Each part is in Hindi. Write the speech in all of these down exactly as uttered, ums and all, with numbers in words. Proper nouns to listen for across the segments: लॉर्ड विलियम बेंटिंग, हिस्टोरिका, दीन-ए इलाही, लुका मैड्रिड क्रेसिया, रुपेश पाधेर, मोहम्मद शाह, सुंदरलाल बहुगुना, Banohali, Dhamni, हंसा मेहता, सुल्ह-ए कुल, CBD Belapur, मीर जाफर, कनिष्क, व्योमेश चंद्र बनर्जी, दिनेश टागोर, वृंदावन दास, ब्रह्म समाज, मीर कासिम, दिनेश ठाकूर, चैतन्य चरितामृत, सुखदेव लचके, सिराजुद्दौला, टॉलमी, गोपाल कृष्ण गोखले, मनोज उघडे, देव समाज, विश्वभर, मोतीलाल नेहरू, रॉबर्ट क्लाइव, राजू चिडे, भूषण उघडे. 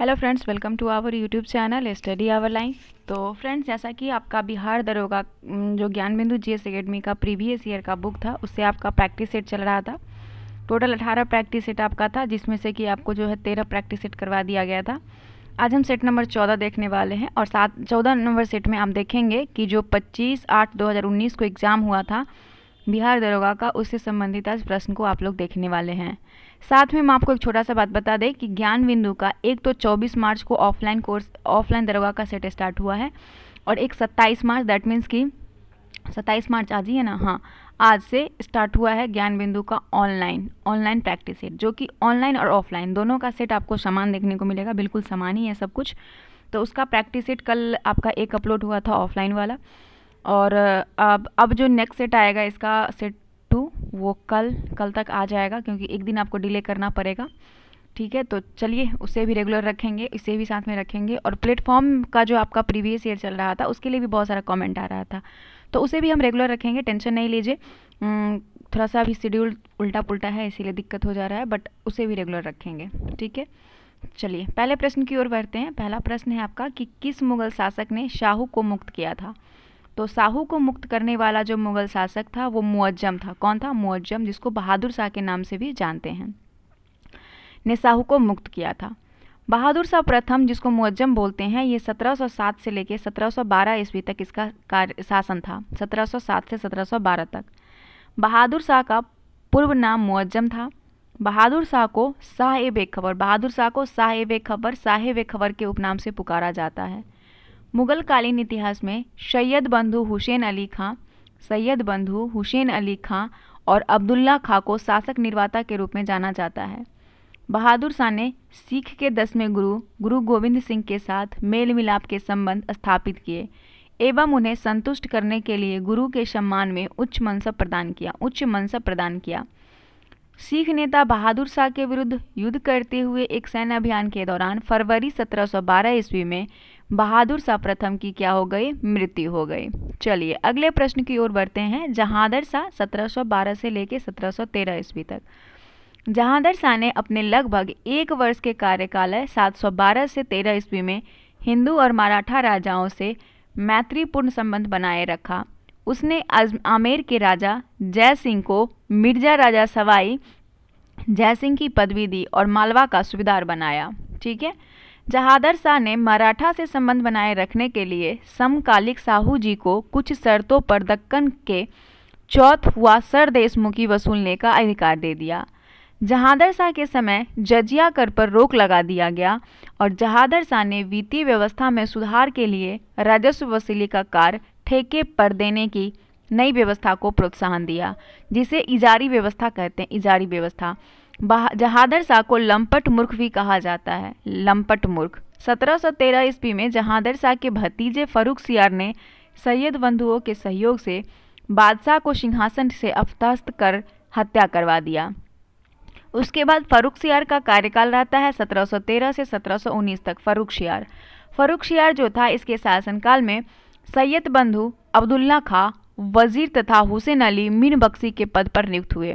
Hello friends, welcome to our YouTube channel study our life. तो फ्रेंड्स, जैसा कि आपका बिहार दरोगा जो ज्ञानबिंदू जी एस अकेडमी का प्रीवियस ईयर का बुक था, उससे आपका प्रैक्टिस सेट चल रहा था। टोटल अठारह प्रैक्टिस सेट आपका था, जिसमें से कि आपको जो है तेरह प्रैक्टिस सेट करवा दिया गया था। आज हम सेट नंबर चौदह देखने वाले हैं और सात चौदह नंबर सेट में आप देखेंगे कि जो पच्चीस आठ दो हज़ार उन्नीस को एग्ज़ाम हुआ था बिहार दरोगा का, उससे संबंधित आज प्रश्न को आप लोग देखने वाले हैं। साथ में मैं आपको एक छोटा सा बात बता दें कि ज्ञानबिंदु का एक तो चौबीस मार्च को ऑफलाइन कोर्स ऑफलाइन दरोगा का सेट स्टार्ट हुआ है और एक सत्ताईस मार्च, दैट मीन्स कि सत्ताईस मार्च आज ही है ना, हाँ आज से स्टार्ट हुआ है ज्ञानबिंदु का ऑनलाइन ऑनलाइन प्रैक्टिस सेट, जो कि ऑनलाइन और ऑफलाइन दोनों का सेट आपको समान देखने को मिलेगा, बिल्कुल समान ही है सब कुछ। तो उसका प्रैक्टिस सेट कल आपका एक अपलोड हुआ था ऑफलाइन वाला, और अब अब जो नेक्स्ट सेट आएगा इसका सेट टू वो कल कल तक आ जाएगा, क्योंकि एक दिन आपको डिले करना पड़ेगा। ठीक है, तो चलिए उसे भी रेगुलर रखेंगे, इसे भी साथ में रखेंगे। और प्लेटफॉर्म का जो आपका प्रीवियस ईयर चल रहा था उसके लिए भी बहुत सारा कमेंट आ रहा था, तो उसे भी हम रेगुलर रखेंगे, टेंशन नहीं लीजिए। थोड़ा सा अभी शेड्यूल उल्टा पुल्टा है, इसीलिए दिक्कत हो जा रहा है, बट उसे भी रेगुलर रखेंगे। ठीक है, चलिए पहले प्रश्न की ओर बढ़ते हैं। पहला प्रश्न है आपका कि किस मुग़ल शासक ने शाहू को मुक्त किया था। तो शाहू को मुक्त करने वाला जो मुग़ल शासक था वो मुअज्जम था। कौन था? मुअज्जम, जिसको बहादुर शाह के नाम से भी जानते हैं, ने शाहू को मुक्त किया था। बहादुर शाह प्रथम, जिसको मुअज्जम बोलते हैं, ये सत्रह सौ सात से लेकर सत्रह सौ बारह ईस्वी तक इसका कार्य शासन था। सत्रह सौ सात से सत्रह सौ बारह तक। बहादुर शाह का पूर्व नाम मुअज्जम था। बहादुर शाह को साहिब-ए-खबर बहादुर शाह को साहिब-ए-खबर साहिब-ए-खबर के उपनाम से पुकारा जाता है। मुग़ल कालीन इतिहास में सैयद बंधु हुसैन अली खां सैयद बंधु हुसैन अली खां और अब्दुल्ला खां को शासक निर्माता के रूप में जाना जाता है। बहादुर शाह ने सिख के दसवें गुरु गुरु गोविंद सिंह के साथ मेल मिलाप के संबंध स्थापित किए एवं उन्हें संतुष्ट करने के लिए गुरु के सम्मान में उच्च मनसब प्रदान किया उच्च मनसब प्रदान किया। सिख नेता बहादुर शाह के विरुद्ध युद्ध करते हुए एक सैन्य अभियान के दौरान फरवरी सत्रह सौ बारह ईस्वी में बहादुर शाह प्रथम की क्या हो गई? मृत्यु हो गई। चलिए अगले प्रश्न की ओर बढ़ते हैं। जहाँदार शाह सत्रह सौ बारह से लेकर सत्रह सौ तेरह ईस्वी तक। जहाँदार शाह ने अपने लगभग एक वर्ष के कार्यकाल सात सौ बारह से तेरह ईस्वी में हिंदू और मराठा राजाओं से मैत्रीपूर्ण संबंध बनाए रखा। उसने आमेर के राजा जय सिंह को मिर्जा राजा सवाई जय सिंह की पदवी दी और मालवा का सूबेदार बनाया। ठीक है, जहाँदार शाह ने मराठा से संबंध बनाए रखने के लिए समकालिक साहू जी को कुछ शर्तों पर दक्कन के चौथ हुआ सरदेशमुखी वसूलने का अधिकार दे दिया। जहाँदार शाह के समय जजिया कर पर रोक लगा दिया गया और जहाँदार शाह ने वित्तीय व्यवस्था में सुधार के लिए राजस्व वसूली का कार्य ठेके पर देने की नई व्यवस्था को प्रोत्साहन दिया, जिसे इजारी व्यवस्था कहते हैं। इजारी व्यवस्था जहाँदार शाह को लंपट मूर्ख भी कहा जाता है, लंपट मूर्ख। सत्रह सौ तेरह ईस्वी में जहाँदार शाह के भतीजे फर्रुखसियर ने सैयद बंधुओं के सहयोग से बादशाह को सिंहासन से अफतस्त कर हत्या करवा दिया। उसके बाद फर्रुखसियर का कार्यकाल रहता है सत्रह सौ तेरह से सत्रह सौ उन्नीस तक। फर्रुखसियर फर्रुखसियर जो था, इसके शासनकाल में सैयद बंधु अब्दुल्ला खां वजीर तथा हुसैन अली मीर बख्शी के पद पर नियुक्त हुए।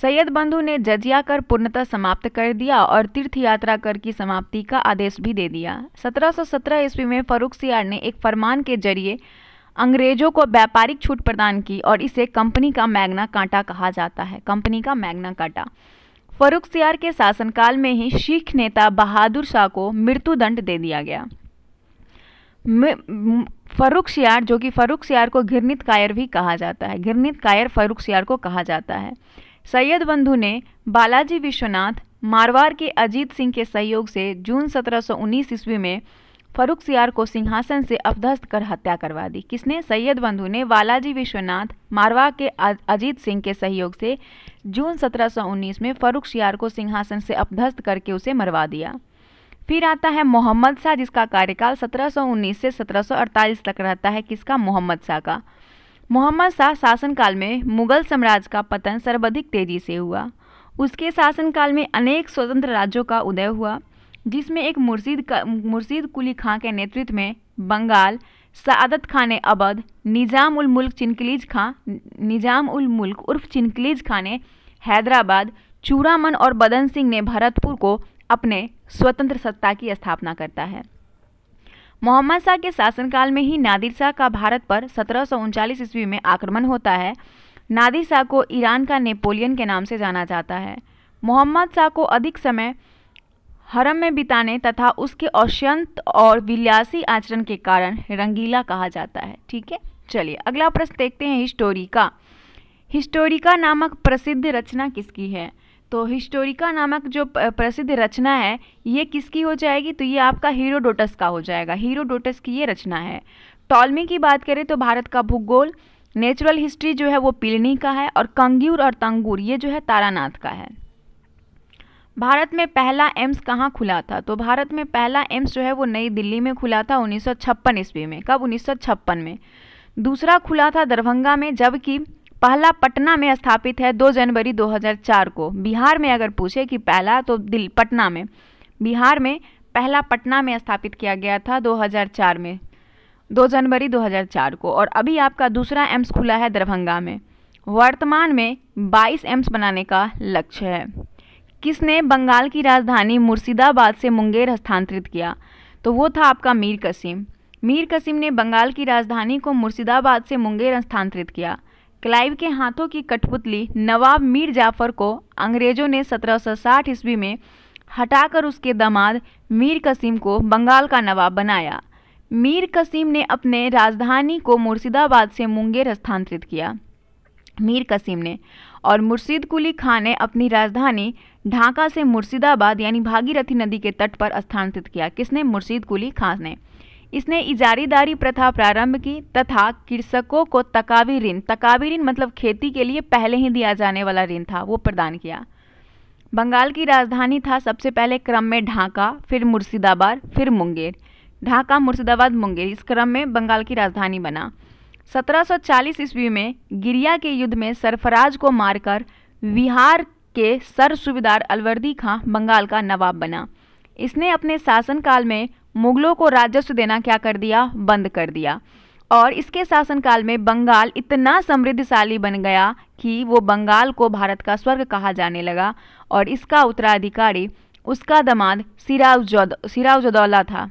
सैयद बंधु ने जजिया कर पूर्णतः समाप्त कर दिया और तीर्थ यात्रा कर की समाप्ति का आदेश भी दे दिया। सत्रह सौ सत्रह ईस्वी में फर्रुखसियर ने एक फरमान के जरिए अंग्रेजों को व्यापारिक छूट प्रदान की और इसे कंपनी का मैग्ना काटा कहा जाता है। कंपनी का मैग्ना काटा। फर्रुखसियर के शासनकाल में ही सिख नेता बहादुर शाह को मृत्युदंड दे दिया गया। फर्रुखसियर, जो कि फर्रुखसियर को घृणित कायर भी कहा जाता है, घृणित कायर फर्रुखसियर को कहा जाता है। सैयद बंधु ने बालाजी विश्वनाथ मारवाड़ के अजीत सिंह के सहयोग से जून सत्रह सौ उन्नीस ईस्वी में फर्रुखसियर को सिंहासन से अपदस्थ कर हत्या करवा दी। किसने? सैयद बंधु ने बालाजी विश्वनाथ मारवाड़ के अजीत सिंह के सहयोग से जून सत्रह सौ उन्नीस में फर्रुखसियर को सिंहासन से अपदस्थ करके उसे मरवा दिया। फिर आता है मोहम्मद शाह, जिसका कार्यकाल सत्रह सौ उन्नीस से सत्रह सौ अड़तालीस तक रहता है। किसका? मोहम्मद शाह का। मोहम्मद शाह शासनकाल में मुगल साम्राज्य का पतन सर्वाधिक तेजी से हुआ। उसके शासनकाल में अनेक स्वतंत्र राज्यों का उदय हुआ, जिसमें एक मुर्शिद मुर्शिद कुली खान के नेतृत्व में बंगाल, सआदत खान अवध, निजाम उल मुल्क चिनकलीज खां निजाम उल मुल्क उर्फ चिनकलीज खां ने हैदराबाद, चूड़ामन और बदन सिंह ने भरतपुर को अपने स्वतंत्र सत्ता की स्थापना करता है। मोहम्मद शाह के शासनकाल में ही नादिर शाह का भारत पर सत्रह सौ उनचालीस ईस्वी में आक्रमण होता है। नादिर शाह को ईरान का नेपोलियन के नाम से जाना जाता है। मोहम्मद शाह को अधिक समय हरम में बिताने तथा उसके अत्यंत और विलासी आचरण के कारण रंगीला कहा जाता है। ठीक है, चलिए अगला प्रश्न देखते हैं, हिस्टोरिका। हिस्टोरिका नामक प्रसिद्ध रचना किसकी है? तो हिस्टोरिका नामक जो प्रसिद्ध रचना है ये किसकी हो जाएगी? तो ये आपका हीरोडोटस का हो जाएगा। हीरोडोटस की ये रचना है। टॉलमी की बात करें तो भारत का भूगोल, नेचुरल हिस्ट्री जो है वो पिलनी का है, और कंग्यूर और तंगूर ये जो है तारानाथ का है। भारत में पहला एम्स कहाँ खुला था? तो भारत में पहला एम्स जो है वो नई दिल्ली में खुला था उन्नीस सौ छप्पन ईस्वी में। कब? उन्नीस सौ छप्पन में। दूसरा खुला था दरभंगा में, जबकि पहला पटना में स्थापित है दो जनवरी दो हज़ार चार को। बिहार में अगर पूछे कि पहला, तो दिल पटना में, बिहार में पहला पटना में स्थापित किया गया था दो हज़ार चार में, दो जनवरी दो हज़ार चार को। और अभी आपका दूसरा एम्स खुला है दरभंगा में। वर्तमान में बाईस एम्स बनाने का लक्ष्य है। किसने बंगाल की राजधानी मुर्शिदाबाद से मुंगेर हस्तांतरित किया? तो वो था आपका मीर कासिम। मीर कासिम ने बंगाल की राजधानी को मुर्शिदाबाद से मुंगेर हस्तांतरित किया। क्लाइव के हाथों की कठपुतली नवाब मीर जाफर को अंग्रेजों ने सत्रह सौ साठ ईस्वी में हटाकर उसके दामाद मीर कासिम को बंगाल का नवाब बनाया। मीर कासिम ने अपने राजधानी को मुर्शिदाबाद से मुंगेर हस्तांतरित किया मीर कासिम ने। और मुर्शिद कुली खान ने अपनी राजधानी ढाका से मुर्शिदाबाद यानी भागीरथी नदी के तट पर स्थानांतरित किया। किसने? मुर्शिद कुली खान ने। इसने इजारीदारी प्रथा प्रारंभ की तथा कृषकों को तकावी ऋण, तकावी ऋण मतलब खेती के लिए पहले ही दिया जाने वाला ऋण था, वो प्रदान किया। बंगाल की राजधानी था सबसे पहले क्रम में ढाका, फिर मुर्शिदाबाद, फिर मुंगेर। ढाका, मुर्शिदाबाद, मुंगेर, इस क्रम में बंगाल की राजधानी बना। सत्रह सौ चालीस ईस्वी में गिरिया के युद्ध में सरफराज को मारकर बिहार के सर सूबेदार अलवर्दी खां बंगाल का नवाब बना। इसने अपने शासनकाल में मुगलों को राजस्व देना क्या कर दिया? बंद कर दिया। और इसके शासनकाल में बंगाल इतना समृद्धशाली बन गया कि वो बंगाल को भारत का स्वर्ग कहा जाने लगा। और इसका उत्तराधिकारी उसका दामाद सिराजुद्दौला था।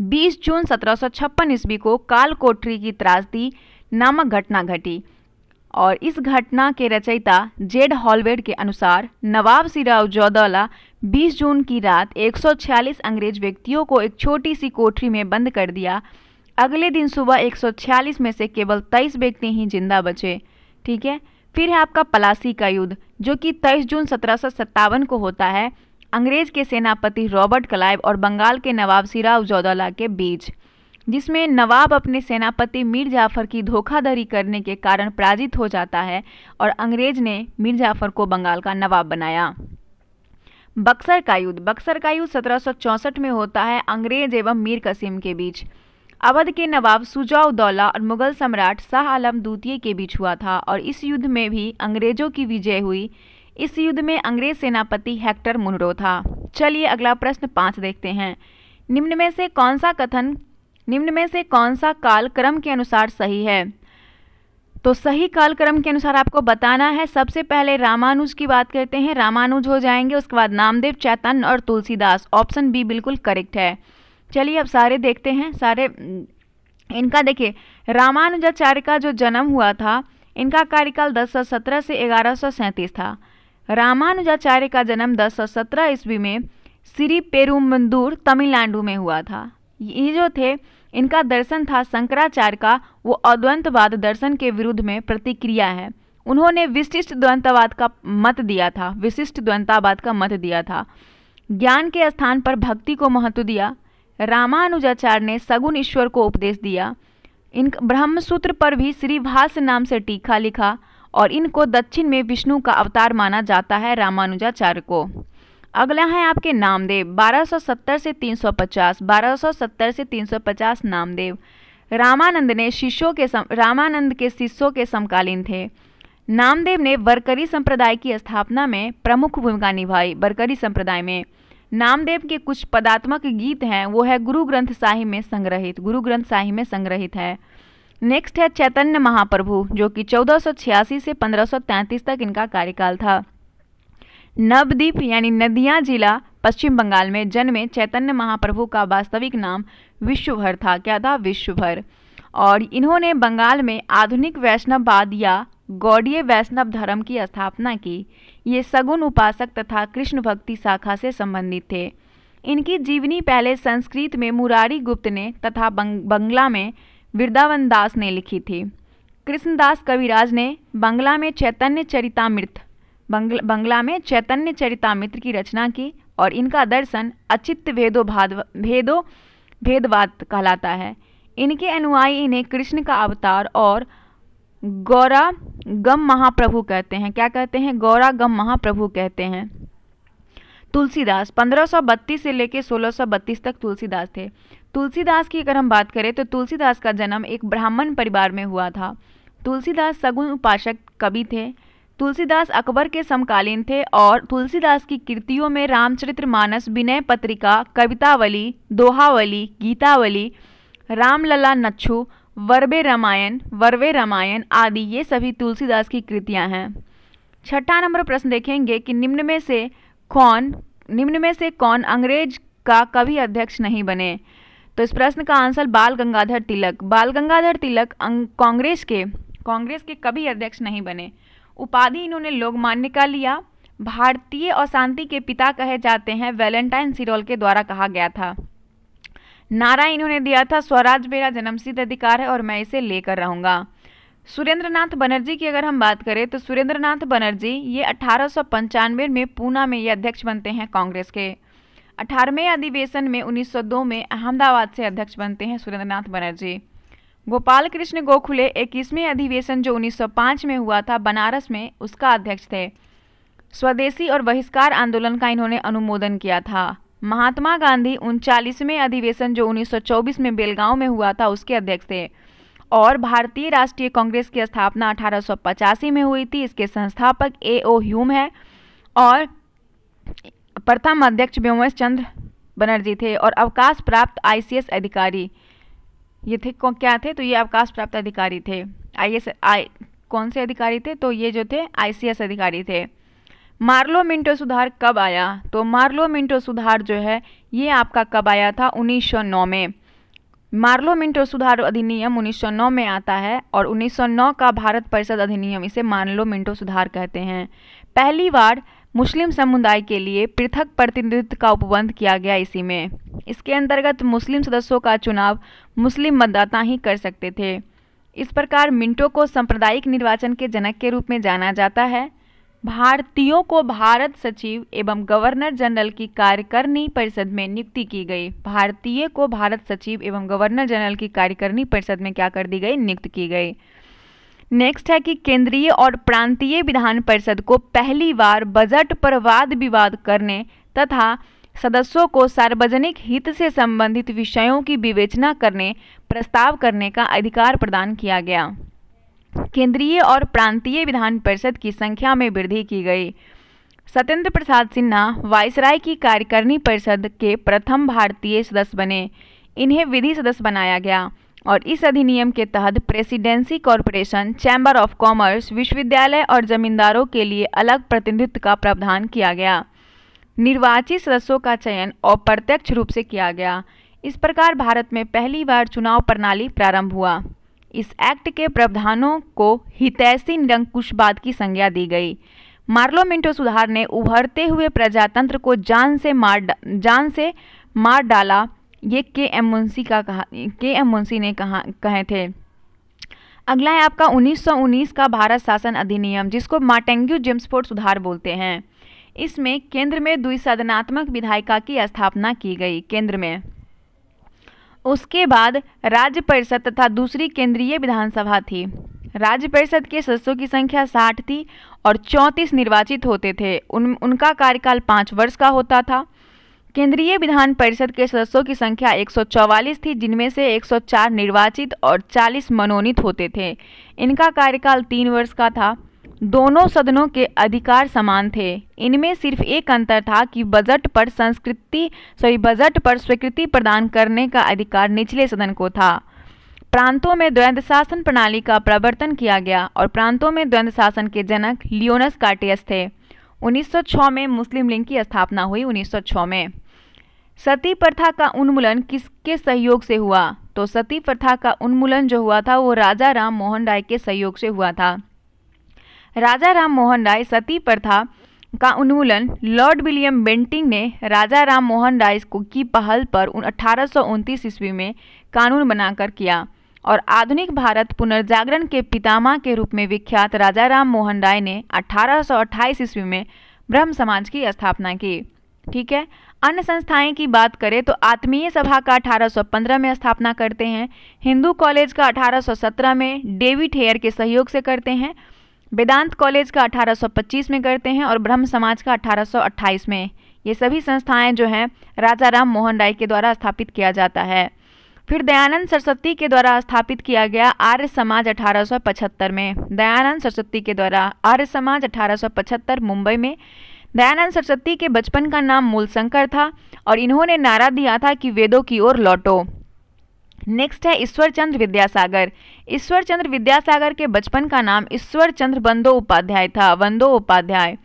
बीस जून सत्रह सौ छप्पन ईस्वी को कालकोठरी की त्रासदी नामक घटना घटी। और इस घटना के रचयिता जेड हॉलवेड के अनुसार नवाब सिराजुद्दौला बीस जून की रात एक सौ छियालीस अंग्रेज व्यक्तियों को एक छोटी सी कोठरी में बंद कर दिया। अगले दिन सुबह एक सौ छियालीस में से केवल तेईस व्यक्ति ही जिंदा बचे। ठीक है, फिर है आपका पलासी का युद्ध, जो कि तेईस जून सत्रह सौ सत्तावन को होता है अंग्रेज के सेनापति रॉबर्ट क्लाइव और बंगाल के नवाब सिराजुद्दौला के बीच, जिसमें नवाब अपने सेनापति मीर जाफर की धोखाधड़ी करने के कारण पराजित हो जाता है और अंग्रेज ने मीर जाफर को बंगाल का नवाब बनाया। बक्सर का युद्ध, बक्सर का युद्ध सत्रह सौ चौंसठ में होता है अंग्रेज एवं मीर कासिम के बीच। अवध के नवाब सुजाउद्दौला और मुगल सम्राट शाह आलम द्वितीय के बीच हुआ था और इस युद्ध में भी अंग्रेजों की विजय हुई। इस युद्ध में अंग्रेज सेनापति हेक्टर मुनरो था। चलिए अगला प्रश्न पाँच देखते हैं। निम्न में से कौन सा कथन निम्न में से कौन सा काल क्रम के अनुसार सही है? तो सही काल क्रम के अनुसार आपको बताना है। सबसे पहले रामानुज की बात करते हैं, रामानुज हो जाएंगे, उसके बाद नामदेव, चैतन्य और तुलसीदास। ऑप्शन बी बिल्कुल करेक्ट है। चलिए अब सारे देखते हैं, सारे इनका देखिए। रामानुजाचार्य का जो जन्म हुआ था, इनका कार्यकाल दस सौ सत्रह से ग्यारह सौ सैंतीस था। रामानुजाचार्य का जन्म दस सौ सत्रह ईस्वी में श्री पेरुम्बदूर तमिलनाडु में हुआ था। ये जो थे, इनका दर्शन था शंकराचार्य का, वो अद्वैतवाद दर्शन के विरुद्ध में प्रतिक्रिया है। उन्होंने विशिष्ट द्वैतवाद का मत दिया था विशिष्ट द्वैतवाद का मत दिया था ज्ञान के स्थान पर भक्ति को महत्व दिया। रामानुजाचार्य ने सगुण ईश्वर को उपदेश दिया। इन ब्रह्मसूत्र पर भी श्री भाष्य नाम से टीका लिखा और इनको दक्षिण में विष्णु का अवतार माना जाता है, रामानुजाचार्य को। अगला है आपके नामदेव, बारह सौ सत्तर से तीन सौ पचास, बारह सौ सत्तर से तीन सौ पचास नामदेव। रामानंद ने शिष्यों के सम, रामानंद के शिष्यों के समकालीन थे। नामदेव ने बरकरी संप्रदाय की स्थापना में प्रमुख भूमिका निभाई। बरकरी संप्रदाय में नामदेव के कुछ पदात्मक गीत हैं, वो है गुरु ग्रंथ साहिब में संग्रहित गुरु ग्रंथ साहिब में संग्रहित है। नेक्स्ट है चैतन्य महाप्रभु, जो कि चौदह सौ छियासी से पंद्रह सौ तैंतीस तक इनका कार्यकाल था। नवद्वीप यानी नदिया जिला पश्चिम बंगाल में जन्मे चैतन्य महाप्रभु का वास्तविक नाम विश्वभर था। क्या था? विश्वभर। और इन्होंने बंगाल में आधुनिक वैष्णववाद या गौड़ीय वैष्णव धर्म की स्थापना की। ये सगुण उपासक तथा कृष्ण भक्ति शाखा से संबंधित थे। इनकी जीवनी पहले संस्कृत में मुरारी गुप्त ने तथा बंग, बंगला में वृंदावन दास ने लिखी थी। कृष्णदास कविराज ने बंगला में चैतन्य चरितामृत बंगल, बंगला में चैतन्य चरितामृत की रचना की और इनका दर्शन अचित भेदो भाद भेदो भेदवाद कहलाता है। इनके अनुयायी इन्हें कृष्ण का अवतार और गौरा गम महाप्रभु कहते हैं। क्या कहते हैं? गौरा गम महाप्रभु कहते हैं। तुलसीदास पंद्रह सौ बत्तीस से लेकर सोलह सौ बत्तीस तक तुलसीदास थे। तुलसीदास की अगर हम बात करें तो तुलसीदास का जन्म एक ब्राह्मण परिवार में हुआ था। तुलसीदास सगुण उपासक कवि थे। तुलसीदास अकबर के समकालीन थे और तुलसीदास की कृतियों में रामचरितमानस, विनय पत्रिका, कवितावली, दोहावली, गीतावली, रामलला नच्छू, वर्वे रामायण वर्वे रामायण आदि ये सभी तुलसीदास की कृतियां हैं। छठा नंबर प्रश्न देखेंगे कि निम्न में से कौन निम्न में से कौन अंग्रेज का कभी अध्यक्ष नहीं बने? तो इस प्रश्न का आंसर बाल गंगाधर तिलक। बाल गंगाधर तिलक कांग्रेस के कांग्रेस के कभी अध्यक्ष नहीं बने। उपाधि इन्होंने लोकमान्य का लिया। भारतीय अशांति के पिता कहे जाते हैं, वैलेंटाइन सिरोल के द्वारा कहा गया था। नारा इन्होंने दिया था, स्वराज मेरा जन्मसिद्ध अधिकार है और मैं इसे लेकर रहूँगा। सुरेंद्र नाथ बनर्जी की अगर हम बात करें तो सुरेंद्र नाथ बनर्जी ये अठारह सौ पंचानवे में पूना में ये अध्यक्ष बनते हैं कांग्रेस के। अठारहवें अधिवेशन में उन्नीस सौ दो में अहमदाबाद से अध्यक्ष बनते हैं सुरेंद्र नाथ बनर्जी। गोपाल कृष्ण गोखले इक्कीसवें अधिवेशन जो उन्नीस सौ पाँच में हुआ था बनारस में, उसका अध्यक्ष थे। स्वदेशी और बहिष्कार आंदोलन का इन्होंने अनुमोदन किया था। महात्मा गांधी उनचालीसवें अधिवेशन जो उन्नीस सौ चौबीस में बेलगांव में हुआ था, उसके अध्यक्ष थे। और भारतीय राष्ट्रीय कांग्रेस की स्थापना अठारह सौ पचासी में हुई थी। इसके संस्थापक ए ओ ह्यूम है और प्रथम अध्यक्ष व्योमेश चंद्र बनर्जी थे। और अवकाश प्राप्त आईसीएस अधिकारी ये थे। क्या थे? तो ये अवकाश प्राप्त अधिकारी थे। आईएएस आई कौन से अधिकारी थे? तो ये जो थे आईसीएस अधिकारी थे। मॉर्ले मिंटो सुधार कब आया? तो मॉर्ले मिंटो सुधार जो है ये आपका कब आया था? उन्नीस सौ नौ में। मॉर्ले मिंटो सुधार अधिनियम उन्नीस सौ नौ में आता है और उन्नीस सौ नौ का भारत परिषद अधिनियम, इसे मॉर्ले मिंटो सुधार कहते हैं। पहली बार मुस्लिम समुदाय के लिए पृथक प्रतिनिधित्व का उपबंध किया गया इसी में। इसके अंतर्गत मुस्लिम सदस्यों का चुनाव मुस्लिम मतदाता ही कर सकते थे। इस प्रकार मिंटो को सांप्रदायिक निर्वाचन के जनक के रूप में जाना जाता है। भारतीयों को भारत सचिव एवं गवर्नर जनरल की कार्यकारिणी परिषद में नियुक्ति की गई। भारतीय को भारत सचिव एवं गवर्नर जनरल की कार्यकारिणी परिषद में क्या कर दी गई? नियुक्त की गई। नेक्स्ट है कि केंद्रीय और प्रांतीय विधान परिषद को पहली बार बजट पर वाद विवाद करने तथा सदस्यों को सार्वजनिक हित से संबंधित विषयों की विवेचना करने, प्रस्ताव करने का अधिकार प्रदान किया गया। केंद्रीय और प्रांतीय विधान परिषद की संख्या में वृद्धि की गई। सत्येंद्र प्रसाद सिन्हा वायसराय की कार्यकारिणी परिषद के प्रथम भारतीय सदस्य बने। इन्हें विधि सदस्य बनाया गया और इस अधिनियम के तहत presidency corporation, chamber of commerce, विश्वविद्यालय और जमींदारों के लिए अलग प्रतिनिधित्व का प्रावधान किया गया। निर्वाचित सदस्यों का चयन अप्रत्यक्ष रूप से किया गया। इस प्रकार भारत में पहली बार चुनाव प्रणाली प्रारंभ हुआ। इस एक्ट के प्रावधानों को हितैषी निरंकुशवाद की संज्ञा दी गई। मॉर्ले मिंटो सुधार ने उभरते हुए प्रजातंत्र को जान से मार जान से मार डाला, ये के एम मुंशी का कहा के एम मुंशी ने कहा कहे थे। अगला है आपका उन्नीस सौ उन्नीस का भारत शासन अधिनियम, जिसको माटेंग्यू जेम्सफोर्ड सुधार बोलते हैं। इसमें केंद्र में द्विसदनात्मक विधायिका की स्थापना की गई केंद्र में। उसके बाद राज्य परिषद तथा दूसरी केंद्रीय विधानसभा थी। राज्य परिषद के सदस्यों की संख्या साठ थी और चौंतीस निर्वाचित होते थे। उन उनका कार्यकाल पाँच वर्ष का होता था। केंद्रीय विधान परिषद के सदस्यों की संख्या एक सौ चौवालीस थी, जिनमें से एक सौ चार निर्वाचित और चालीस मनोनीत होते थे। इनका कार्यकाल तीन वर्ष का था। दोनों सदनों के अधिकार समान थे। इनमें सिर्फ एक अंतर था कि बजट पर संस्कृति सॉरी बजट पर स्वीकृति प्रदान करने का अधिकार निचले सदन को था। प्रांतों में द्वैध शासन प्रणाली का प्रवर्तन किया गया और प्रांतों में द्वैध शासन के जनक लियोनस कार्टियस थे। उन्नीस सौ छह में मुस्लिम लीग की स्थापना हुई। उन्नीस सौ छह में सती प्रथा का उन्मूलन किसके सहयोग से हुआ? तो सती प्रथा का उन्मूलन जो हुआ था वो राजा राम मोहन राय के सहयोग से हुआ था। राजा राम मोहन राय सती प्रथा का उन्मूलन लॉर्ड विलियम बेंटिंग ने राजा राम मोहन राय की पहल पर अठारह सौ उनतीस ईस्वी में कानून बनाकर किया और आधुनिक भारत पुनर्जागरण के पितामह के रूप में विख्यात राजा राम मोहन राय ने अठारह सौ अट्ठाईस ईस्वी में ब्रह्म समाज की स्थापना की। ठीक है, अन्य संस्थाएं की बात करें तो आत्मीय सभा का अठारह सौ पंद्रह में स्थापना करते हैं, हिंदू कॉलेज का अठारह सौ सत्रह में डेविड हेयर के सहयोग से करते हैं, वेदांत कॉलेज का अठारह सौ पच्चीस में करते हैं और ब्रह्म समाज का अठारह सौ अट्ठाईस में। ये सभी संस्थाएं जो हैं राजा राम मोहन राय के द्वारा स्थापित किया जाता है। फिर दयानंद सरस्वती के द्वारा स्थापित किया गया आर्य समाज अठारह सौ पचहत्तर में। दयानंद सरस्वती के द्वारा आर्य समाज अठारह सौ पचहत्तर मुंबई में। दयानंद सरस्वती के बचपन का नाम मूलशंकर था और इन्होंने नारा दिया था कि वेदों की ओर लौटो। नेक्स्ट है ईश्वरचंद्र विद्यासागर। ईश्वरचंद्र विद्यासागर के बचपन का नाम ईश्वरचंद्र बंदोपाध्याय था। बंदोपाध्याय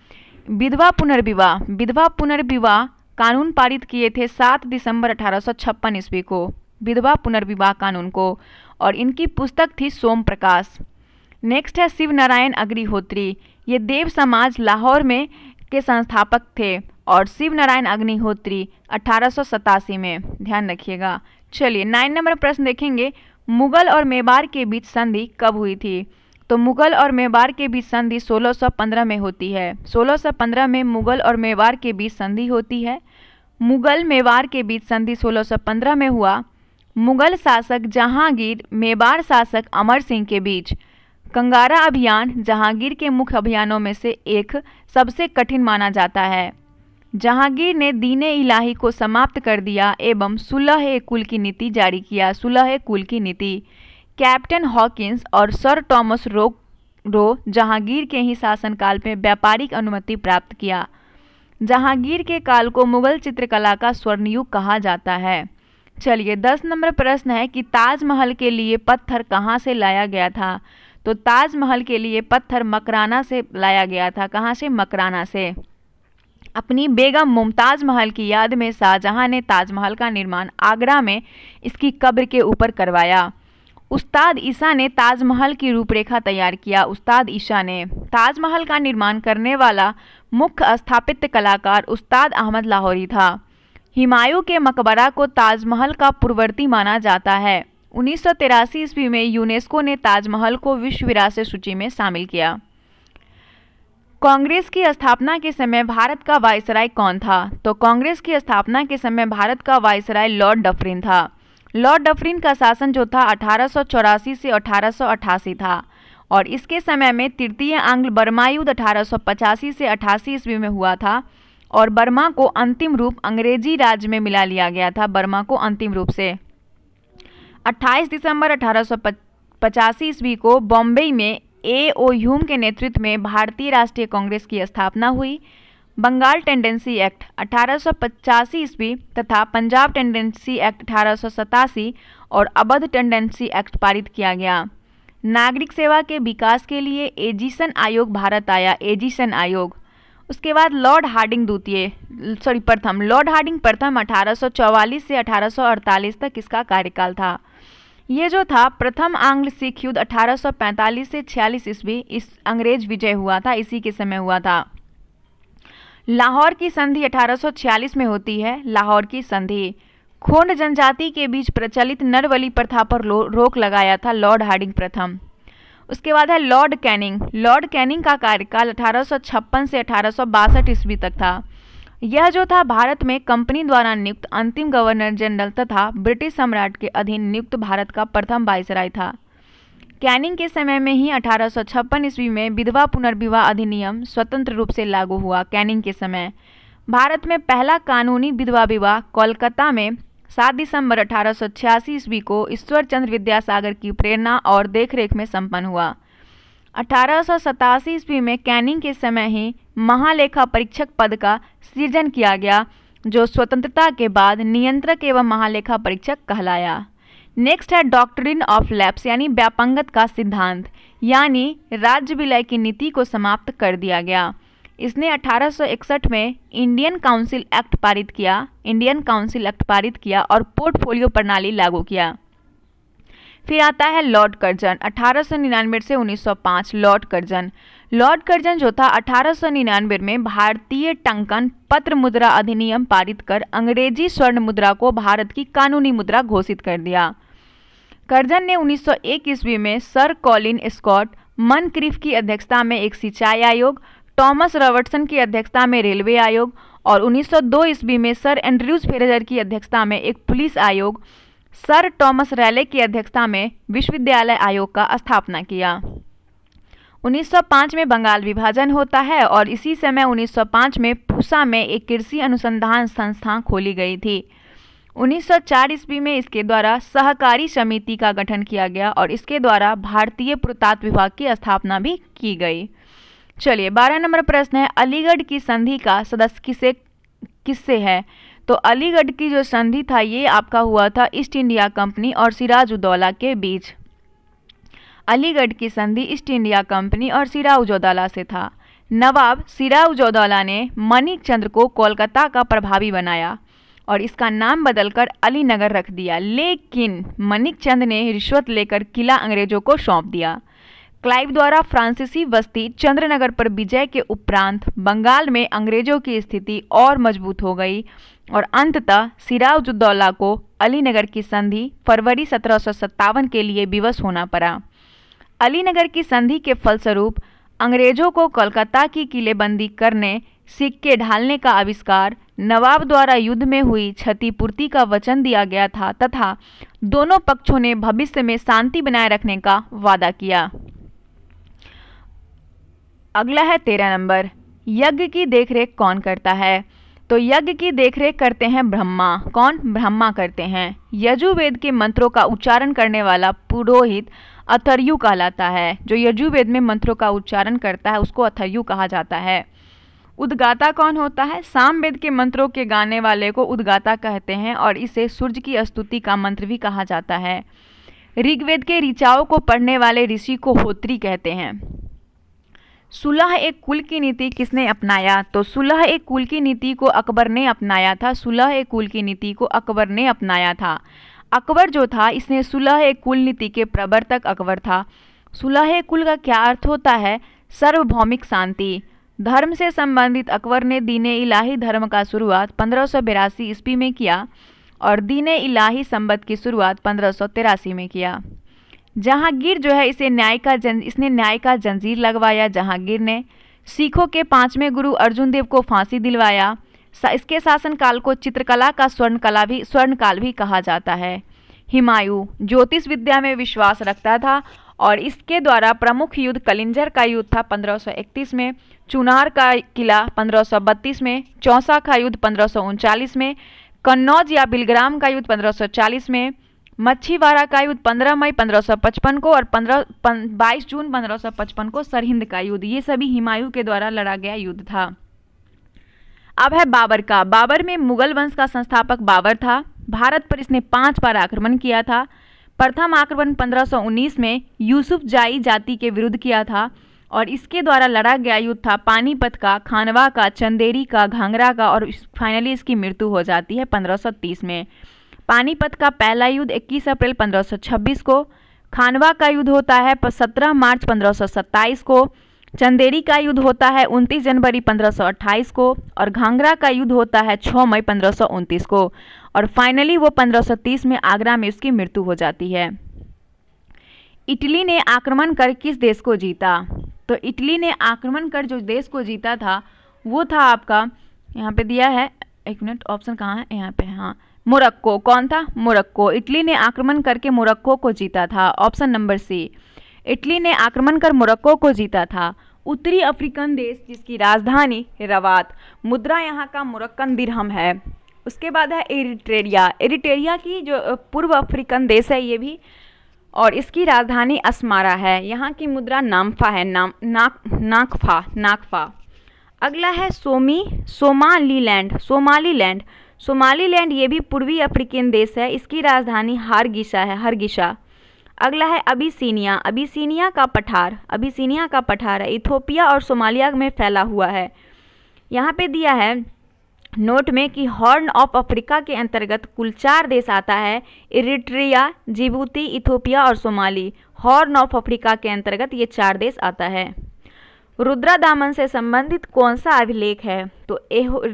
विधवा पुनर्विवाह विधवा पुनर्विवाह कानून पारित किए थे सात दिसंबर अठारह सौ छप्पन ईस्वी को, विधवा पुनर्विवाह कानून को, और इनकी पुस्तक थी सोम प्रकाश। नेक्स्ट है शिव नारायण अग्निहोत्री। ये देव समाज लाहौर में के संस्थापक थे और शिव नारायण अग्निहोत्री अठारह सौ सतासी में, ध्यान रखिएगा। चलिए नाइन नंबर प्रश्न देखेंगे, मुगल और मेवाड़ के बीच संधि कब हुई थी? तो मुगल और मेवाड़ के बीच संधि सोलह सौ पंद्रह में होती है। सोलह सौ पंद्रह में मुगल और मेवाड़ के बीच संधि होती है। मुगल मेवाड़ के बीच संधि सोलह सौ पंद्रह में हुआ। मुगल शासक जहांगीर मेवाड़ शासक अमर सिंह के बीच कंगारा अभियान जहांगीर के मुख्य अभियानों में से एक, सबसे कठिन माना जाता है। जहांगीर ने दीन-ए इलाही को समाप्त कर दिया एवं सुल्ह-ए कुल की नीति जारी किया। सुल्ह-ए कुल की नीति कैप्टन हॉकिंस और sir Thomas Roe Roe Jahangir के ही शासनकाल में व्यापारिक अनुमति प्राप्त किया। जहांगीर के काल को मुगल चित्रकला का स्वर्णयुग कहा जाता है। चलिए दस नंबर प्रश्न है कि ताजमहल के लिए पत्थर कहाँ से लाया गया था? तो ताजमहल के लिए पत्थर मकराना से लाया गया था। कहाँ से? मकराना से। अपनी बेगम मुमताज महल की याद में शाहजहां ने ताजमहल का निर्माण आगरा में इसकी कब्र के ऊपर करवाया। उस्ताद ईशा ने ताजमहल की रूपरेखा तैयार किया। उस्ताद ईशा ने ताजमहल का निर्माण करने वाला मुख्य स्थापित कलाकार उस्ताद अहमद लाहौरी था। हुमायूं के मकबरा को ताजमहल का पूर्ववर्ती माना जाता है। उन्नीस सौ तिरासी ईस्वी में यूनेस्को ने ताजमहल को विश्व विरासत सूची में शामिल किया। कांग्रेस की स्थापना के समय भारत का वायसराय कौन था? तो कांग्रेस की स्थापना के समय भारत का वायसराय लॉर्ड डफरिन था। लॉर्ड डफरिन का शासन जो था अठारह सौ चौरासी से अठारह सौ अट्ठासी था और इसके समय में तृतीय आंग्ल बर्मा युद्ध अठारह सौ पचासी से अट्ठासी ईस्वी में हुआ था और बर्मा को अंतिम रूप अंग्रेजी राज में मिला लिया गया था। बर्मा को अंतिम रूप से अट्ठाईस दिसंबर अठारह सौ पचासी ईस्वी को बॉम्बे में ए ओ ह्यूम के नेतृत्व में भारतीय राष्ट्रीय कांग्रेस की स्थापना हुई। बंगाल टेंडेंसी एक्ट अठारह सौ पचासी ईस्वी तथा पंजाब टेंडेंसी एक्ट अठारह सौ सतासी और अवध टेंडेंसी एक्ट पारित किया गया। नागरिक सेवा के विकास के लिए एजिसन आयोग भारत आया। एजिसन आयोग। उसके बाद लॉर्ड हार्डिंग द्वितीय सॉरी प्रथम लॉर्ड हार्डिंग प्रथम अठारह सौ चौवालीस से अठारह सौ अड़तालीस तक इसका कार्यकाल था। ये जो था प्रथम आंग्ल सिख युद्ध अठारह सौ पैंतालीस से छियालीस ईस्वी इस अंग्रेज विजय हुआ था, इसी के समय हुआ था। लाहौर की संधि अठारह सौ छियालीस में होती है। लाहौर की संधि। खोंड जनजाति के बीच प्रचलित नरबलि प्रथा पर रोक लगाया था लॉर्ड हार्डिंग प्रथम। उसके बाद है लॉर्ड कैनिंग। लॉर्ड कैनिंग का कार्यकाल अठारह सौ छप्पन से अठारह सौ बासठ ईस्वी तक था। यह जो था भारत में कंपनी द्वारा नियुक्त अंतिम गवर्नर जनरल तथा ब्रिटिश सम्राट के अधीन नियुक्त भारत का प्रथम वायसराय था। कैनिंग के समय में ही अठारह सौ छप्पन ईस्वी में विधवा पुनर्विवाह अधिनियम स्वतंत्र रूप से लागू हुआ। कैनिंग के समय भारत में पहला कानूनी विधवा विवाह कोलकाता में सात दिसंबर अठारह सौ छियासी ईस्वी को ईश्वरचंद्र विद्यासागर की प्रेरणा और देखरेख में संपन्न हुआ। अठारह सौ सतासी ईस्वी में कैनिंग के समय ही महालेखा परीक्षक पद का सृजन किया गया जो स्वतंत्रता के बाद नियंत्रक एवं महालेखा परीक्षक कहलाया। नेक्स्ट है डॉक्ट्रिन ऑफ लैप्स यानी व्यापंगत का सिद्धांत, यानी राज्य विलय की नीति को समाप्त कर दिया गया। इसने अठारह सौ इकसठ में इंडियन काउंसिल एक्ट पारित किया इंडियन काउंसिल एक्ट पारित किया और पोर्टफोलियो प्रणाली लागू किया। फिर आता है लॉर्ड कर्जन, अठारह सौ निन्यानवे से उन्नीस सौ पाँच। लॉर्ड कर्जन लॉर्ड कर्जन जो था अठारह सौ निन्यानवे में भारतीय टंकन पत्र मुद्रा अधिनियम पारित कर अंग्रेजी स्वर्ण मुद्रा को भारत की कानूनी मुद्रा घोषित कर दिया। कर्जन ने उन्नीस सौ एक ईस्वी में सर कॉलिन स्कॉट मनक्रिफ की अध्यक्षता में एक सिंचाई आयोग, टॉमस रॉबर्टसन की अध्यक्षता में रेलवे आयोग और उन्नीस सौ दो ईस्वी में सर एंड्रयूज फेरेजर की अध्यक्षता में एक पुलिस आयोग, सर टॉमस रैले की अध्यक्षता में विश्वविद्यालय आयोग का स्थापना किया। उन्नीस सौ पाँच में बंगाल विभाजन होता है और इसी समय उन्नीस सौ पाँच में पूसा में एक कृषि अनुसंधान संस्था खोली गई थी। उन्नीस सौ चार ईस्वी में इसके द्वारा सहकारी समिति का गठन किया गया और इसके द्वारा भारतीय पुरातत्व विभाग की स्थापना भी की गई। चलिए बारह नंबर प्रश्न है, अलीगढ़ की संधि का सदस्य किसे किससे है? तो अलीगढ़ की जो संधि था ये आपका हुआ था ईस्ट इंडिया कंपनी और सिराजुद्दौला के बीच। अलीगढ़ की संधि ईस्ट इंडिया कंपनी और सिराजुद्दौला से था। नवाब सिराजुद्दौला ने मणिचंद्र को कोलकाता का प्रभावी बनाया और इसका नाम बदलकर अलीनगर रख दिया, लेकिन मणिचंद्र ने रिश्वत लेकर किला अंग्रेजों को सौंप दिया। क्लाइव द्वारा फ्रांसीसी बस्ती चंद्रनगर पर विजय के उपरांत बंगाल में अंग्रेजों की स्थिति और मजबूत हो गई और अंततः सिराजुद्दौला को अलीनगर की संधि फरवरी सत्रह सौ सत्तावन के लिए विवश होना पड़ा। अलीनगर की संधि के फलस्वरूप अंग्रेजों को कोलकाता की किलेबंदी करने, सिक्के ढालने का आविष्कार, नवाब द्वारा युद्ध में हुई क्षतिपूर्ति का वचन दिया गया था तथा दोनों पक्षों ने भविष्य में शांति बनाए रखने का वादा किया। अगला है तेरह नंबर, यज्ञ की देखरेख कौन करता है? तो यज्ञ की देखरेख करते हैं ब्रह्मा। कौन? ब्रह्मा करते हैं। यजुर्वेद के मंत्रों का उच्चारण करने वाला पुरोहित अथर्यु कहलाता है। जो यजुर्वेद में मंत्रों का उच्चारण करता है उसको अथर्यु कहा जाता है। उद्गाता कौन होता है? सामवेद के मंत्रों के गाने वाले को उद्गाता कहते हैं और इसे सूर्य की स्तुति का मंत्र भी कहा जाता है। ऋग्वेद के ऋचाओं को पढ़ने वाले ऋषि को होत्री कहते हैं। सुल्ह-ए कुल की नीति किसने अपनाया? तो सुल्ह-ए कुल की नीति को अकबर ने अपनाया था। सुल्ह-ए कुल की नीति को अकबर ने अपनाया था। अकबर जो था इसने सुल्ह-ए कुल नीति के प्रवर्तक अकबर था। सुल्ह-ए कुल का क्या अर्थ होता है? सार्वभौमिक शांति। धर्म से संबंधित अकबर ने दीन-ए इलाही धर्म का शुरुआत पंद्रह सौ बिरासी ईस्वी में किया और दीन-ए इलाही संबत की शुरुआत पंद्रह सौ तिरासी में किया। जहांगीर जो है इसे न्याय का जं इसने न्याय का जंजीर लगवाया। जहांगीर ने सिखों के पांचवें गुरु अर्जुन देव को फांसी दिलवाया। इसके शासनकाल को चित्रकला का स्वर्ण कला भी स्वर्णकाल भी कहा जाता है। हुमायूं ज्योतिष विद्या में विश्वास रखता था और इसके द्वारा प्रमुख युद्ध कलिंजर का युद्ध था पंद्रह सौ इकतीस में, चुनार का किला पंद्रह सौ बत्तीस में, चौसा का युद्ध पंद्रह सौ उनचालीस में, कन्नौज या बिलग्राम का युद्ध पंद्रह सौ चालीस में, मच्छीवाड़ा का युद्ध पंद्रह मई पंद्रह सौ पचपन को और बाईस जून पंद्रह सौ पचपन को सरहिंद का युद्ध। ये सभी हुमायूं के द्वारा लड़ा गया युद्ध था। अब है बाबर का। बाबर में मुगल वंश का संस्थापक बाबर था। भारत पर इसने पांच बार आक्रमण किया था। प्रथम आक्रमण पंद्रह सौ उन्नीस में यूसुफजाई जाति के विरुद्ध किया था और इसके द्वारा लड़ा गया युद्ध था पानीपत का, खानवा का, चंदेरी का, घाघरा का और फाइनली इसकी मृत्यु हो जाती है पंद्रह सौ तीस में। पानीपत का पहला युद्ध इक्कीस अप्रैल पंद्रह सौ छब्बीस को, खानवा का युद्ध होता है सत्रह मार्च पंद्रह सौ सत्ताईस को, चंदेरी का युद्ध होता है उनतीस जनवरी पंद्रह सौ अट्ठाईस को और घाघरा का युद्ध होता है छह मई पंद्रह सौ उनतीस को और फाइनली वो पंद्रह सौ तीस में आगरा में उसकी मृत्यु हो जाती है। इटली ने आक्रमण कर किस देश को जीता? तो इटली ने आक्रमण कर जो देश को जीता था वो था आपका, यहाँ पे दिया है, एक मिनट ऑप्शन कहाँ है, यहाँ पे, हाँ, मोरक्को। कौन था? मोरक्को। इटली ने आक्रमण करके मोरक्को को जीता था। ऑप्शन नंबर सी, इटली ने आक्रमण कर मोरक्को को जीता था। उत्तरी अफ्रीकन देश जिसकी राजधानी रवात, मुद्रा यहाँ का मोरक्कन दिरहम है। उसके बाद है एरिट्रिया। एरिट्रिया की जो पूर्व अफ्रीकन देश है ये भी, और इसकी राजधानी अस्मारा है। यहाँ की मुद्रा नाम्फा है, नाम नाक नाकफा नाकफा। अगला है सोमी सोमालीलैंड। सोमालीलैंड सोमालीलैंड ये भी पूर्वी अफ्रीकन देश है। इसकी राजधानी हारगिशा है, हारगिशा। अगला है अबिसीनिया। अबिसीनिया का पठार, अबिसीनिया का पठार है इथोपिया और सोमालिया में फैला हुआ है। यहाँ पे दिया है नोट में कि हॉर्न ऑफ अफ्रीका के अंतर्गत कुल चार देश आता है, इरिट्रिया, जिबूती, इथोपिया और सोमाली। हॉर्न ऑफ अफ्रीका के अंतर्गत ये चार देश आता है। रुद्रा दामन से संबंधित कौन सा अभिलेख है? तो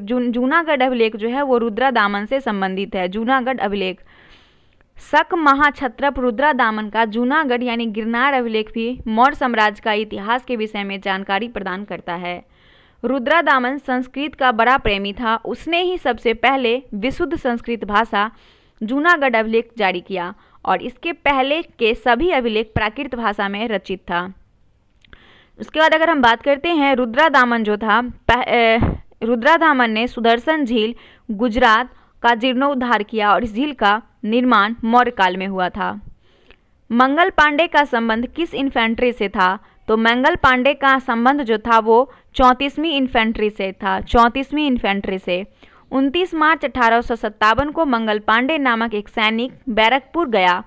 जून जूनागढ़ अभिलेख जो है वो रुद्रा दामन से संबंधित है। जूनागढ़ अभिलेख शक महाक्षत्रप रुद्रा दामन का जूनागढ़ यानी गिरनार अभिलेख भी मौर्य साम्राज्य का इतिहास के विषय में जानकारी प्रदान करता है। रुद्रा दामन संस्कृत का बड़ा प्रेमी था, उसने ही सबसे पहले विशुद्ध संस्कृत भाषा जूनागढ़ अभिलेख जारी किया और इसके पहले के सभी अभिलेख प्राकृत भाषा में रचित था। उसके बाद अगर हम बात करते हैं रुद्रा दामन जो था, रुद्रा दामन ने सुदर्शन झील गुजरात का जीर्णोद्धार किया और इस झील का निर्माण मौर्य काल में हुआ था। मंगल पांडे का संबंध किस इन्फेंट्री से था? तो मंगल पांडे का संबंध जो था वो चौंतीसवीं इन्फेंट्री से था, चौंतीसवीं इन्फेंट्री से। उनतीस मार्च अठारह सौ सत्तावन को मंगल पांडे नामक एक सैनिक बैरकपुर गया,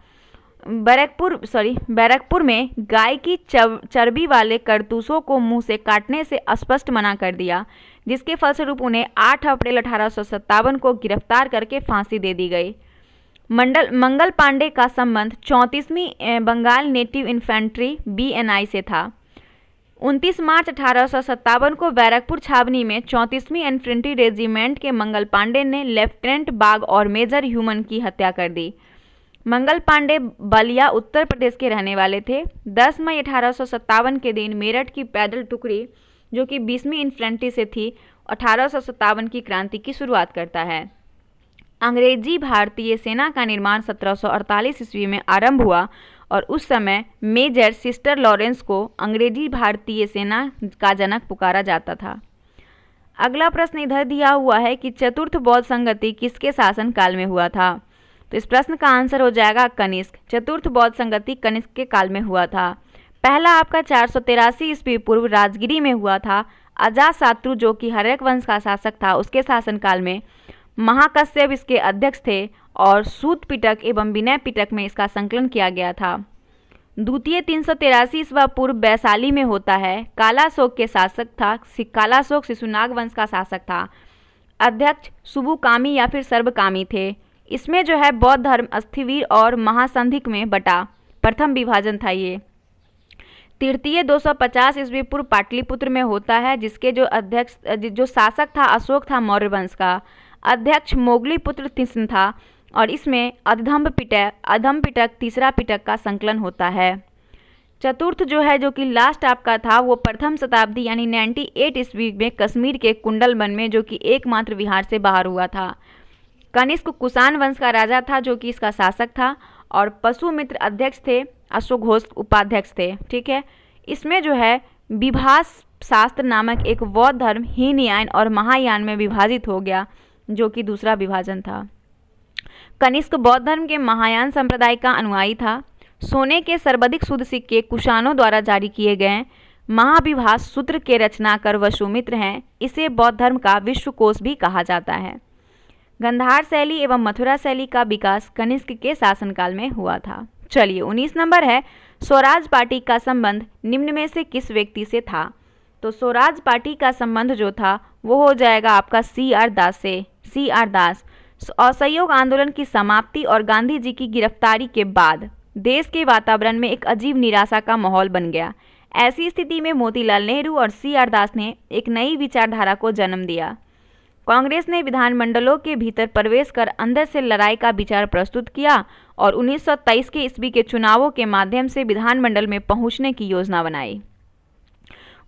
बैरकपुर सॉरी बैरकपुर में गाय की चर्बी वाले करतूसों को मुंह से काटने से स्पष्ट मना कर दिया, जिसके फलस्वरूप उन्हें आठ अप्रैल अठारह सौ सत्तावन को गिरफ्तार करके फांसी दे दी गई। मंडल मंगल पांडे का संबंध चौंतीसवीं Bengal native infantry B N I से था। उनतीस मार्च अठारह सौ सत्तावन को बैरकपुर छावनी में चौंतीसवीं इन्फेंट्री रेजिमेंट के मंगल पांडे ने लेफ्टिनेंट बाग और मेजर ह्यूमन की हत्या कर दी। मंगल पांडे बलिया उत्तर प्रदेश के रहने वाले थे। दस मई अठारह सौ सत्तावन के दिन मेरठ की पैदल टुकड़ी जो कि बीसवीं इन्फेंट्री से थी अठारह सौ सत्तावन की क्रांति की शुरुआत करता है। अंग्रेजी भारतीय सेना का निर्माण सत्रह सौ अड़तालीस ईस्वी में आरंभ हुआ और उस समय मेजर सिस्टर लॉरेंस को अंग्रेजी भारतीय सेना का जनक पुकारा जाता था। अगला प्रश्न इधर दिया हुआ है कि चतुर्थ बौद्ध संगति किसके शासनकाल में हुआ था? तो इस प्रश्न का आंसर हो जाएगा कनिष्क। चतुर्थ बौद्ध संगति कनिष्क के काल में हुआ था। पहला आपका चार सौ तिरासी ईस्वी पूर्व राजगिरी में हुआ था। अजातशत्रु जो कि हरक वंश का शासक था उसके शासनकाल में महाकश्यप इसके अध्यक्ष थे और सूत पिटक एवं विनय पिटक में इसका संकलन किया गया था। द्वितीय तीन सौ तिरासी ईस्वी पूर्व वैशाली में होता है। कालाशोक के शासक था, कालाशोक शिशुनाग वंश का शासक था। अध्यक्ष सुबुकामी या फिर सर्वकामी थे। इसमें जो है बौद्ध धर्म अस्थिवीर और महासंधिक में बटा, प्रथम विभाजन था ये। तृतीय दो सौ पचास ईस्वी पूर्व पाटलिपुत्र में होता है, जिसके जो अध्यक्ष जो शासक था अशोक था मौर्य वंश का। अध्यक्ष मोगली पुत्र तिस्न था और इसमें अधम्भ पिटक अधम्भ पिटक तीसरा पिटक का संकलन होता है। चतुर्थ जो है जो कि लास्ट आपका था वो प्रथम शताब्दी यानी अट्ठानवे ईस्वी में कश्मीर के कुंडल वन में जो कि एकमात्र विहार से बाहर हुआ था। कनिष्क कुषाण वंश का राजा था जो कि इसका शासक था और पशुमित्र अध्यक्ष थे, अश्वघोष उपाध्यक्ष थे। ठीक है, इसमें जो है विभाष शास्त्र नामक एक बौद्ध धर्म हीनयान और महायान में विभाजित हो गया जो कि दूसरा विभाजन था। कनिष्क बौद्ध धर्म के महायान संप्रदाय का अनुयायी था। सोने के सर्वाधिक शुद्ध सिक्के कुषाणों द्वारा जारी किए गए महाविभाष सूत्र के रचनाकार वसुमित्र हैं। इसे बौद्ध धर्म का विश्वकोश भी कहा जाता है। गंधार शैली एवं मथुरा शैली का विकास कनिष्क के शासनकाल में हुआ था। चलिए उन्नीस नंबर है, स्वराज पार्टी का संबंध निम्न में से किस व्यक्ति से था? तो स्वराज पार्टी का संबंध जो था वो हो जाएगा आपका सी आर दास से। सी आर दास असहयोग आंदोलन की समाप्ति और गांधी जी की गिरफ्तारी के बाद देश के वातावरण में एक अजीब निराशा का माहौल बन गया। ऐसी स्थिति में मोतीलाल नेहरू और सी आर दास ने एक नई विचारधारा को जन्म दिया। कांग्रेस ने विधानमंडलों के भीतर प्रवेश कर अंदर से लड़ाई का विचार प्रस्तुत किया और उन्नीस सौ तेईस के ईस्वी के चुनावों के माध्यम से विधानमंडल में पहुँचने की योजना बनाई।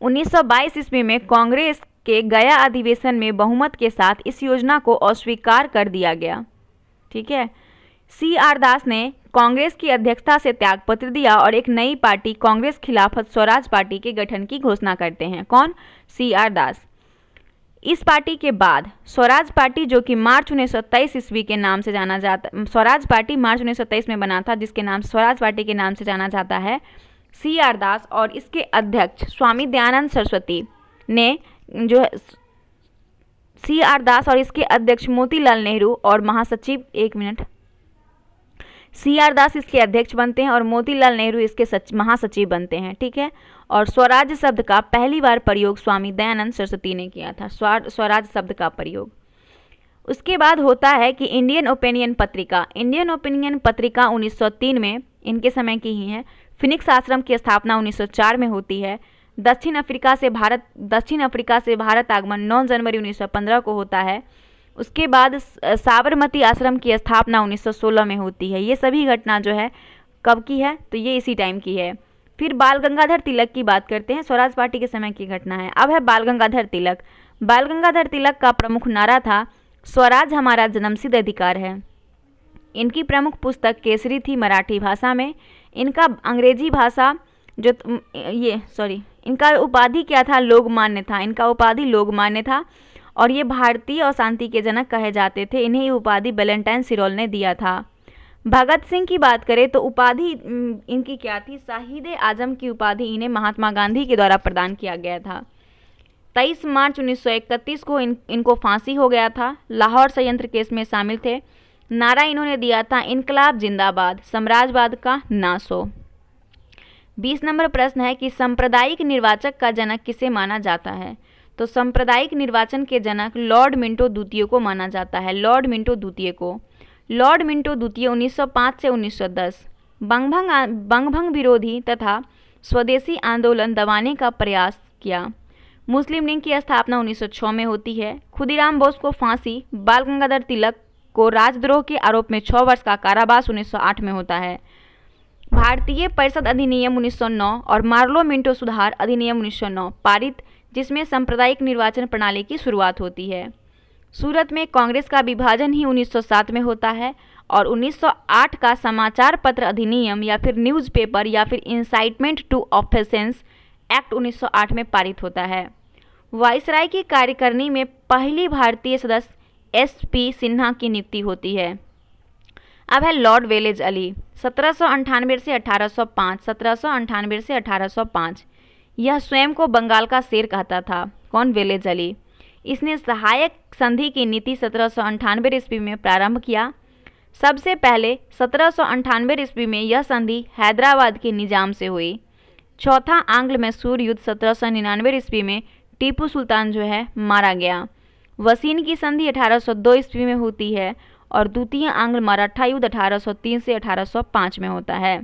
उन्नीस सौ बाईस ईस्वी में कांग्रेस के गया अधिवेशन में बहुमत के साथ इस योजना को अस्वीकार कर दिया गया। ठीक है, सी आर दास ने कांग्रेस की अध्यक्षता से त्यागपत्र दिया और एक नई पार्टी कांग्रेस खिलाफत स्वराज पार्टी के गठन की घोषणा करते हैं। कौन? C R Das. इस पार्टी के बाद स्वराज पार्टी जो कि मार्च उन्नीस सौ तेईस ईस्वी के नाम से जाना जाता स्वराज पार्टी मार्च उन्नीस सौ तेईस में बना था, जिसके नाम स्वराज पार्टी के नाम से जाना जाता है। सी आर दास और इसके अध्यक्ष स्वामी दयानंद सरस्वती ने जो है सी आर दास और इसके अध्यक्ष मोतीलाल नेहरू और महासचिव एक मिनट सी आर दास इसके अध्यक्ष बनते हैं और मोतीलाल नेहरू इसके सच महासचिव बनते हैं। ठीक है। और स्वराज शब्द का पहली बार प्रयोग स्वामी दयानंद सरस्वती ने किया था। स्वराज शब्द का प्रयोग। उसके बाद होता है कि इंडियन ओपिनियन पत्रिका। इंडियन ओपिनियन पत्रिका उन्नीस सौ तीन में, इनके समय की ही है। फिनिक्स आश्रम की स्थापना उन्नीस सौ चार में होती है। दक्षिण अफ्रीका से भारत दक्षिण अफ्रीका से भारत आगमन नौ जनवरी उन्नीस सौ पंद्रह को होता है। उसके बाद साबरमती आश्रम की स्थापना उन्नीस सौ सोलह में होती है। ये सभी घटना जो है कब की है, तो ये इसी टाइम की है। फिर बाल गंगाधर तिलक की बात करते हैं, स्वराज पार्टी के समय की घटना है। अब है बाल गंगाधर तिलक। बाल गंगाधर तिलक का प्रमुख नारा था स्वराज हमारा जन्मसिद्ध अधिकार है। इनकी प्रमुख पुस्तक केसरी थी मराठी भाषा में। इनका अंग्रेजी भाषा जो ये सॉरी इनका उपाधि क्या था, लोकमान्य था। इनका उपाधि लोकमान्य था और ये भारतीय और शांति के जनक कहे जाते थे। इन्हें ये उपाधि वैलेंटाइन सिरोल ने दिया था। भगत सिंह की बात करें तो उपाधि इनकी क्या थी, शाहिद आजम की उपाधि इन्हें महात्मा गांधी के द्वारा प्रदान किया गया था। तेईस मार्च उन्नीस सौ इकतीस को इन इनको फांसी हो गया था। लाहौर संयंत्र केस में शामिल थे। नारा इन्होंने दिया था इनकलाब जिंदाबाद, साम्राज्यवाद का नाश हो। बीस नंबर प्रश्न है कि सांप्रदायिक निर्वाचक का जनक किसे माना जाता है, तो सांप्रदायिक निर्वाचन के जनक लॉर्ड मिंटो द्वितीय को माना जाता है। लॉर्ड मिंटो द्वितीय को लॉर्ड मिंटो द्वितीय उन्नीस सौ पाँच से उन्नीस सौ दस बंगभंग बंगभंग विरोधी तथा स्वदेशी आंदोलन दबाने का प्रयास किया। मुस्लिम लीग की स्थापना उन्नीस सौ छह में होती है। खुदीराम बोस को फांसी, बाल गंगाधर तिलक को राजद्रोह के आरोप में छः वर्ष का कारावास उन्नीस सौ आठ में होता है। भारतीय परिषद अधिनियम उन्नीस सौ नौ और मॉर्ले मिंटो सुधार अधिनियम उन्नीस सौ नौ पारित, जिसमें सांप्रदायिक निर्वाचन प्रणाली की शुरुआत होती है। सूरत में कांग्रेस का विभाजन ही उन्नीस सौ सात में होता है और उन्नीस सौ आठ का समाचार पत्र अधिनियम या फिर न्यूज़पेपर या फिर इंसाइटमेंट टू ऑफेंसेस एक्ट उन्नीस सौ आठ में पारित होता है। वाइसराय की कार्यकारिणी में पहली भारतीय सदस्य एस पी सिन्हा की नियुक्ति होती है। अब है लॉर्ड वेलेज अली। सत्रह सौ अंठानवे से अठारह सौ पाँच सत्रह सौ अंठानवे से अठारह सौ पाँच यह स्वयं को बंगाल का शेर कहता था। कौन? वेलेज अली। इसने सहायक संधि की नीति सत्रह सौ अंठानवे ईस्वी में प्रारंभ किया। सबसे पहले सत्रह सौ अंठानवे ईस्वी में यह संधि हैदराबाद के निजाम से हुई। चौथा आंग्ल मैसूर युद्ध सत्रह सौ निन्यानवे ईस्वी में टीपू सुल्तान जो है मारा गया। वसीन की संधि अठारह सौ दो ईस्वी में होती है और द्वितीय आंग्ल मराठा युद्ध अठारह सौ तीन से अठारह सौ पाँच में होता है।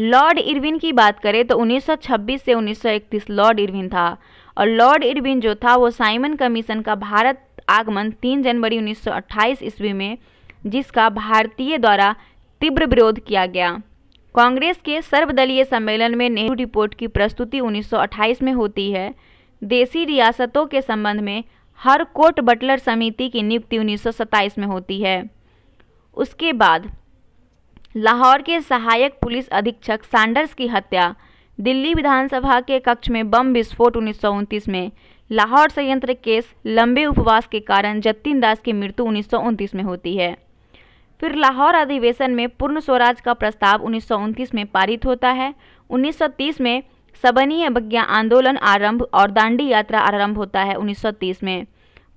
लॉर्ड इरविन की बात करें तो उन्नीस सौ छब्बीस से उन्नीस सौ इकतीस लॉर्ड इरविन था और लॉर्ड इरविन जो था वो साइमन कमीशन का भारत आगमन तीन जनवरी उन्नीस सौ अट्ठाईस ईस्वी में, जिसका भारतीय द्वारा तीव्र विरोध किया गया। कांग्रेस के सर्वदलीय सम्मेलन में नेहरू रिपोर्ट की प्रस्तुति उन्नीस सौ अट्ठाईस में होती है। देसी रियासतों के संबंध में हर कोट बटलर समिति की नियुक्ति उन्नीस सौ सत्ताईस में होती है। उसके बाद लाहौर के सहायक पुलिस अधीक्षक सैंडर्स की हत्या, दिल्ली विधानसभा के कक्ष में बम विस्फोट उन्नीस सौ उनतीस में, लाहौर संयंत्र केस, लंबे उपवास के कारण जतिन दास की मृत्यु उन्नीस सौ उनतीस में होती है। फिर लाहौर अधिवेशन में पूर्ण स्वराज का प्रस्ताव उन्नीस सौ उनतीस में पारित होता है। उन्नीस सौ तीस में सबनीय अवज्ञा आंदोलन आरंभ और दांडी यात्रा आरंभ होता है उन्नीस सौ तीस में।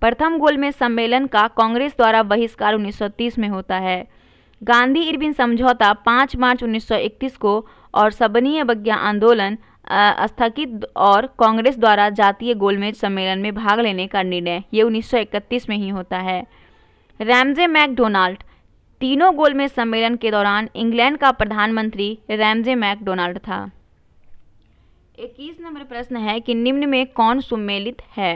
प्रथम गोलमेज सम्मेलन का कांग्रेस द्वारा बहिष्कार उन्नीस सौ तीस में होता है। गांधी इरविन समझौता पाँच मार्च उन्नीस सौ इकतीस को और सबनीय अवज्ञा आंदोलन स्थगित और कांग्रेस द्वारा जातीय गोलमेज सम्मेलन में भाग लेने का निर्णय, ये उन्नीस सौ इकतीस में ही होता है। रैमजे मैकडोनाल्ड, तीनों गोलमेज सम्मेलन के दौरान इंग्लैंड का प्रधानमंत्री रैमजे मैकडोनाल्ड था। इक्कीस नंबर प्रश्न है कि निम्न में कौन सम्मिलित है,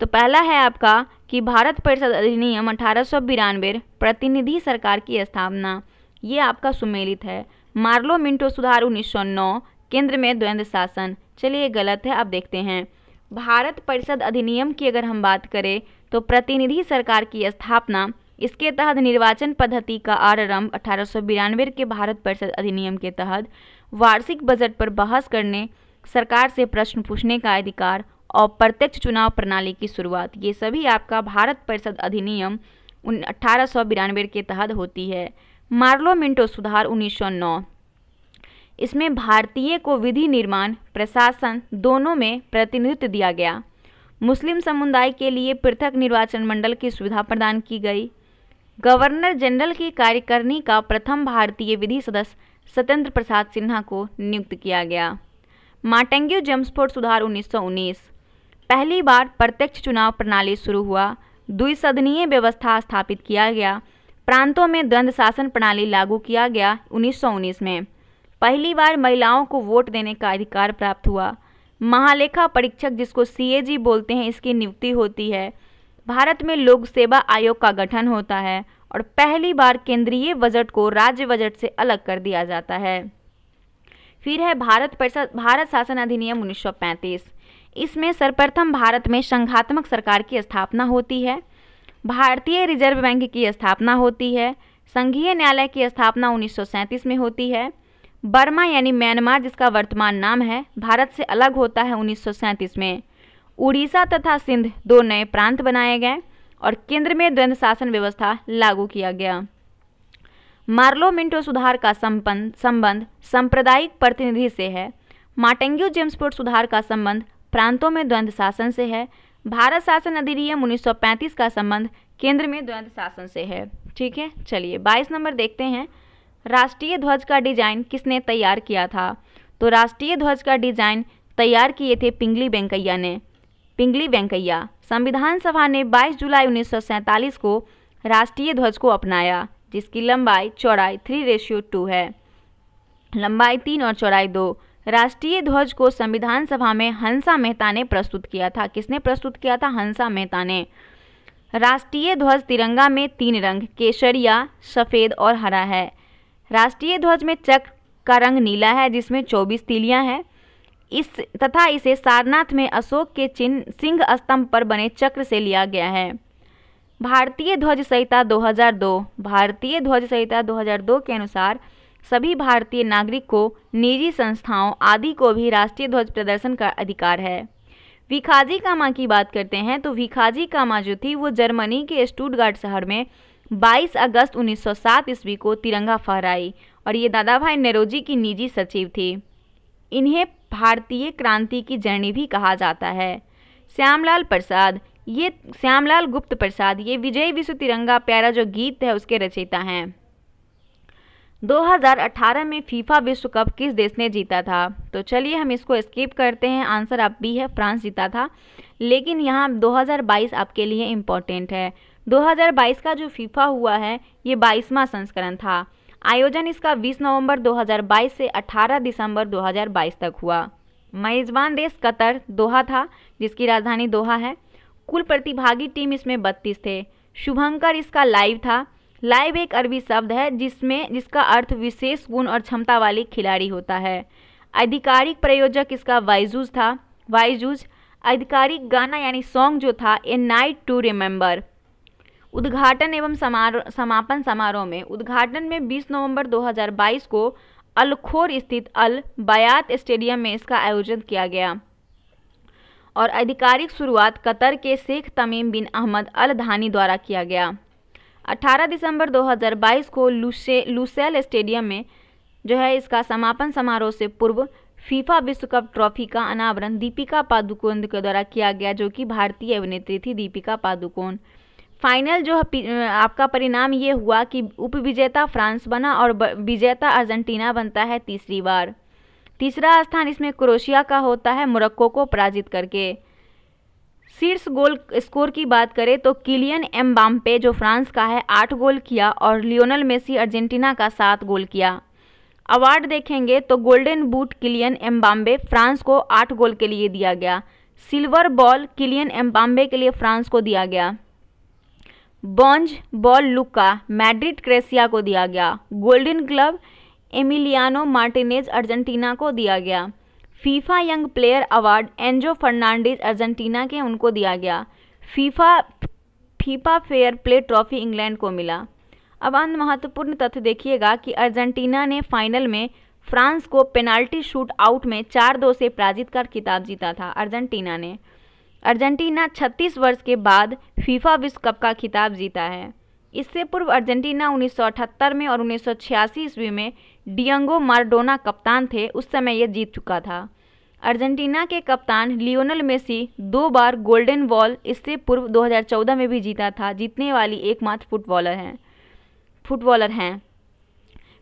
तो पहला है आपका कि भारत परिषद अधिनियम अठारह सौ बिरानवे, प्रतिनिधि सरकार की स्थापना, ये आपका सुमेलित है। मॉर्ले मिंटो सुधार उन्नीस सौ नौ, केंद्र में द्वंद्व शासन। चलिए गलत है, आप देखते हैं। भारत परिषद अधिनियम की अगर हम बात करें तो प्रतिनिधि सरकार की स्थापना, इसके तहत निर्वाचन पद्धति का आरंभ अठारह सौ बिरानवे के भारत परिषद अधिनियम के तहत वार्षिक बजट पर बहस करने, सरकार से प्रश्न पूछने का अधिकार और प्रत्यक्ष चुनाव प्रणाली की शुरुआत, ये सभी आपका भारत परिषद अधिनियम उन अठारह सौ बिरानवे के तहत होती है। मॉर्ले मिंटो सुधार उन्नीस सौ नौ, इसमें भारतीय को विधि निर्माण, प्रशासन दोनों में प्रतिनिधित्व दिया गया। मुस्लिम समुदाय के लिए पृथक निर्वाचन मंडल की सुविधा प्रदान की गई। गवर्नर जनरल की कार्यकारिणी का प्रथम भारतीय विधि सदस्य सत्येंद्र प्रसाद सिन्हा को नियुक्त किया गया। माटेंग्यू जम्सफोर्ड सुधार उन्नीस सौ उन्नीस, पहली बार प्रत्यक्ष चुनाव प्रणाली शुरू हुआ। द्विसदनीय व्यवस्था स्थापित किया गया। प्रांतों में द्वंद्व शासन प्रणाली लागू किया गया। उन्नीस सौ उन्नीस में पहली बार महिलाओं को वोट देने का अधिकार प्राप्त हुआ। महालेखा परीक्षक जिसको सीएजी बोलते हैं, इसकी नियुक्ति होती है। भारत में लोक सेवा आयोग का गठन होता है और पहली बार केंद्रीय बजट को राज्य बजट से अलग कर दिया जाता है। फिर है भारत परिषद भारत शासन अधिनियम उन्नीस सौ पैंतीस, इसमें सर्वप्रथम भारत में संघात्मक सरकार की स्थापना होती है। भारतीय रिजर्व बैंक की स्थापना होती है। संघीय न्यायालय की स्थापना उन्नीस सौ सैंतीस में होती है। बर्मा यानी म्यांमार जिसका वर्तमान नाम है, भारत से अलग होता है उन्नीस सौ सैंतीस में। उड़ीसा तथा सिंध दो नए प्रांत बनाए गए और केंद्र में द्वंद्व शासन व्यवस्था लागू किया गया। मॉर्ले मिंटो सुधार का संबंध सांप्रदायिक प्रतिनिधि से है। माटेंग्यू जेम्सफोर्ड सुधार का संबंध प्रांतों में द्वंद्व शासन से है। भारत शासन अधिनियम उन्नीस सौ पैंतीस का संबंध केंद्र में द्वंद्व शासन से है। ठीक है, चलिए बाईस नंबर देखते हैं। राष्ट्रीय ध्वज का डिजाइन किसने तैयार किया था? तो राष्ट्रीय ध्वज का डिजाइन तैयार किए थे पिंगली वेंकैया ने पिंगली वेंकैया। संविधान सभा ने बाईस जुलाई उन्नीस सौ सैंतालीस को राष्ट्रीय ध्वज को अपनाया, जिसकी लंबाई चौड़ाई थ्री रेशियो टू है, लंबाई तीन और चौड़ाई दो। राष्ट्रीय ध्वज को संविधान सभा में हंसा मेहता ने प्रस्तुत किया था। किसने प्रस्तुत किया था? हंसा मेहता ने। राष्ट्रीय ध्वज तिरंगा में तीन रंग केसरिया, सफ़ेद और हरा है। राष्ट्रीय ध्वज में चक्र का रंग नीला है जिसमें चौबीस तीलियां हैं, इस तथा इसे सारनाथ में अशोक के चिन्ह सिंह स्तंभ पर बने चक्र से लिया गया है। भारतीय ध्वज संहिता दो हज़ार दो भारतीय ध्वज संहिता दो हज़ार दो के अनुसार सभी भारतीय नागरिक को, निजी संस्थाओं आदि को भी राष्ट्रीय ध्वज प्रदर्शन का अधिकार है। विखाजी कामा की बात करते हैं तो विखाजी कामा जो थी वो जर्मनी के स्टुटगार्ट शहर में बाईस अगस्त उन्नीस सौ सात ईस्वी को तिरंगा फहराई और ये दादा भाई नौरोजी की निजी सचिव थी। इन्हें भारतीय क्रांति की जननी भी कहा जाता है। श्यामलाल प्रसाद ये श्यामलाल गुप्त प्रसाद ये विजय विश्व तिरंगा प्यारा जो गीत है उसके रचयिता हैं। दो हज़ार अठारह में फीफा विश्व कप किस देश ने जीता था? तो चलिए हम इसको स्किप करते हैं। आंसर आप बी है, फ्रांस जीता था। लेकिन यहाँ दो हज़ार बाईस आपके लिए इम्पोर्टेंट है। दो हज़ार बाईस का जो फीफा हुआ है ये बाईसवां संस्करण था। आयोजन इसका बीस नवंबर दो हज़ार बाईस से अठारह दिसंबर दो हज़ार बाईस तक हुआ। मेजबान देश कतर दोहा था जिसकी राजधानी दोहा है। कुल प्रतिभागी टीम इसमें बत्तीस थे। शुभंकर इसका लाइव था। लाइव एक अरबी शब्द है जिसमें जिसका अर्थ विशेष गुण और क्षमता वाले खिलाड़ी होता है। आधिकारिक प्रायोजक इसका वाइजूज था। वाइजूज आधिकारिक गाना यानी सॉन्ग जो था ए नाइट टू रिमेंबर। उद्घाटन एवं समारोह समापन समारोह में उद्घाटन में बीस नवंबर दो हज़ार बाईस को अल्खोर स्थित अल बयात स्टेडियम में इसका आयोजन किया गया और आधिकारिक शुरुआत कतर के शेख तमीम बिन अहमद अल धानी द्वारा किया गया। अठारह दिसंबर दो हज़ार बाईस को लुसे लुसेल स्टेडियम में जो है इसका समापन समारोह से पूर्व फीफा विश्व कप ट्रॉफी का अनावरण दीपिका पादुकोण के द्वारा किया गया, जो कि भारतीय अभिनेत्री थी दीपिका पादुकोण। फाइनल जो आपका परिणाम ये हुआ कि उप विजेता फ्रांस बना और विजेता अर्जेंटीना बनता है तीसरी बार। तीसरा स्थान इसमें क्रोशिया का होता है मोरक्को को पराजित करके। शीर्ष गोल स्कोर की बात करें तो किलियन एम्बाम्पे जो फ्रांस का है आठ गोल किया और लियोनल मेसी अर्जेंटीना का सात गोल किया। अवार्ड देखेंगे तो golden boot Kylian Mbappe France को आठ गोल के लिए दिया गया। सिल्वर बॉल किलियन एम्बाम्बे के लिए फ्रांस को दिया गया। बॉन्ज बॉल लुका मैड्रिड क्रेसिया को दिया गया। Golden glove Emiliano Martinez Argentina को दिया गया। FIFA young player award Enzo Fernandez Argentina के उनको दिया गया। FIFA FIFA fair play trophy England को मिला। अब अन्य महत्वपूर्ण तथ्य देखिएगा कि अर्जेंटीना ने फाइनल में फ्रांस को पेनाल्टी शूट आउट में चार दो से पराजित कर खिताब जीता था। अर्जेंटीना ने अर्जेंटीना छत्तीस वर्ष के बाद फीफा विश्व कप का खिताब जीता है। इससे पूर्व अर्जेंटीना उन्नीस सौ अठहत्तर में और उन्नीस सौ छियासी ईस्वी में डिएगो माराडोना कप्तान थे, उस समय यह जीत चुका था। अर्जेंटीना के कप्तान लियोनल मेसी दो बार गोल्डन बॉल इससे पूर्व दो हज़ार चौदह में भी जीता था, जीतने वाली एकमात्र फुटबॉलर हैं। फुटबॉलर हैं।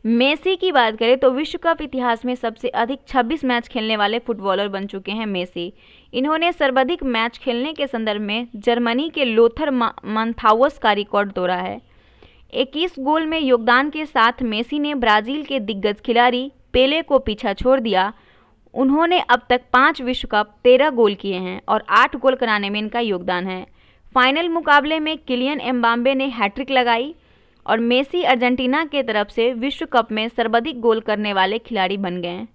मेसी की बात करें तो विश्व कप इतिहास में सबसे अधिक छब्बीस मैच खेलने वाले फुटबॉलर बन चुके हैं मेसी। इन्होंने सर्वाधिक मैच खेलने के संदर्भ में जर्मनी के लोथर मांथाउस का रिकॉर्ड तोड़ा है। इक्कीस गोल में योगदान के साथ मेसी ने ब्राज़ील के दिग्गज खिलाड़ी पेले को पीछा छोड़ दिया। उन्होंने अब तक पाँच विश्व कप तेरह गोल किए हैं और आठ गोल कराने में इनका योगदान है। फाइनल मुकाबले में किलियन एम्बाम्बे ने हैट्रिक लगाई और मेसी अर्जेंटीना के तरफ से विश्व कप में सर्वाधिक गोल करने वाले खिलाड़ी बन गए।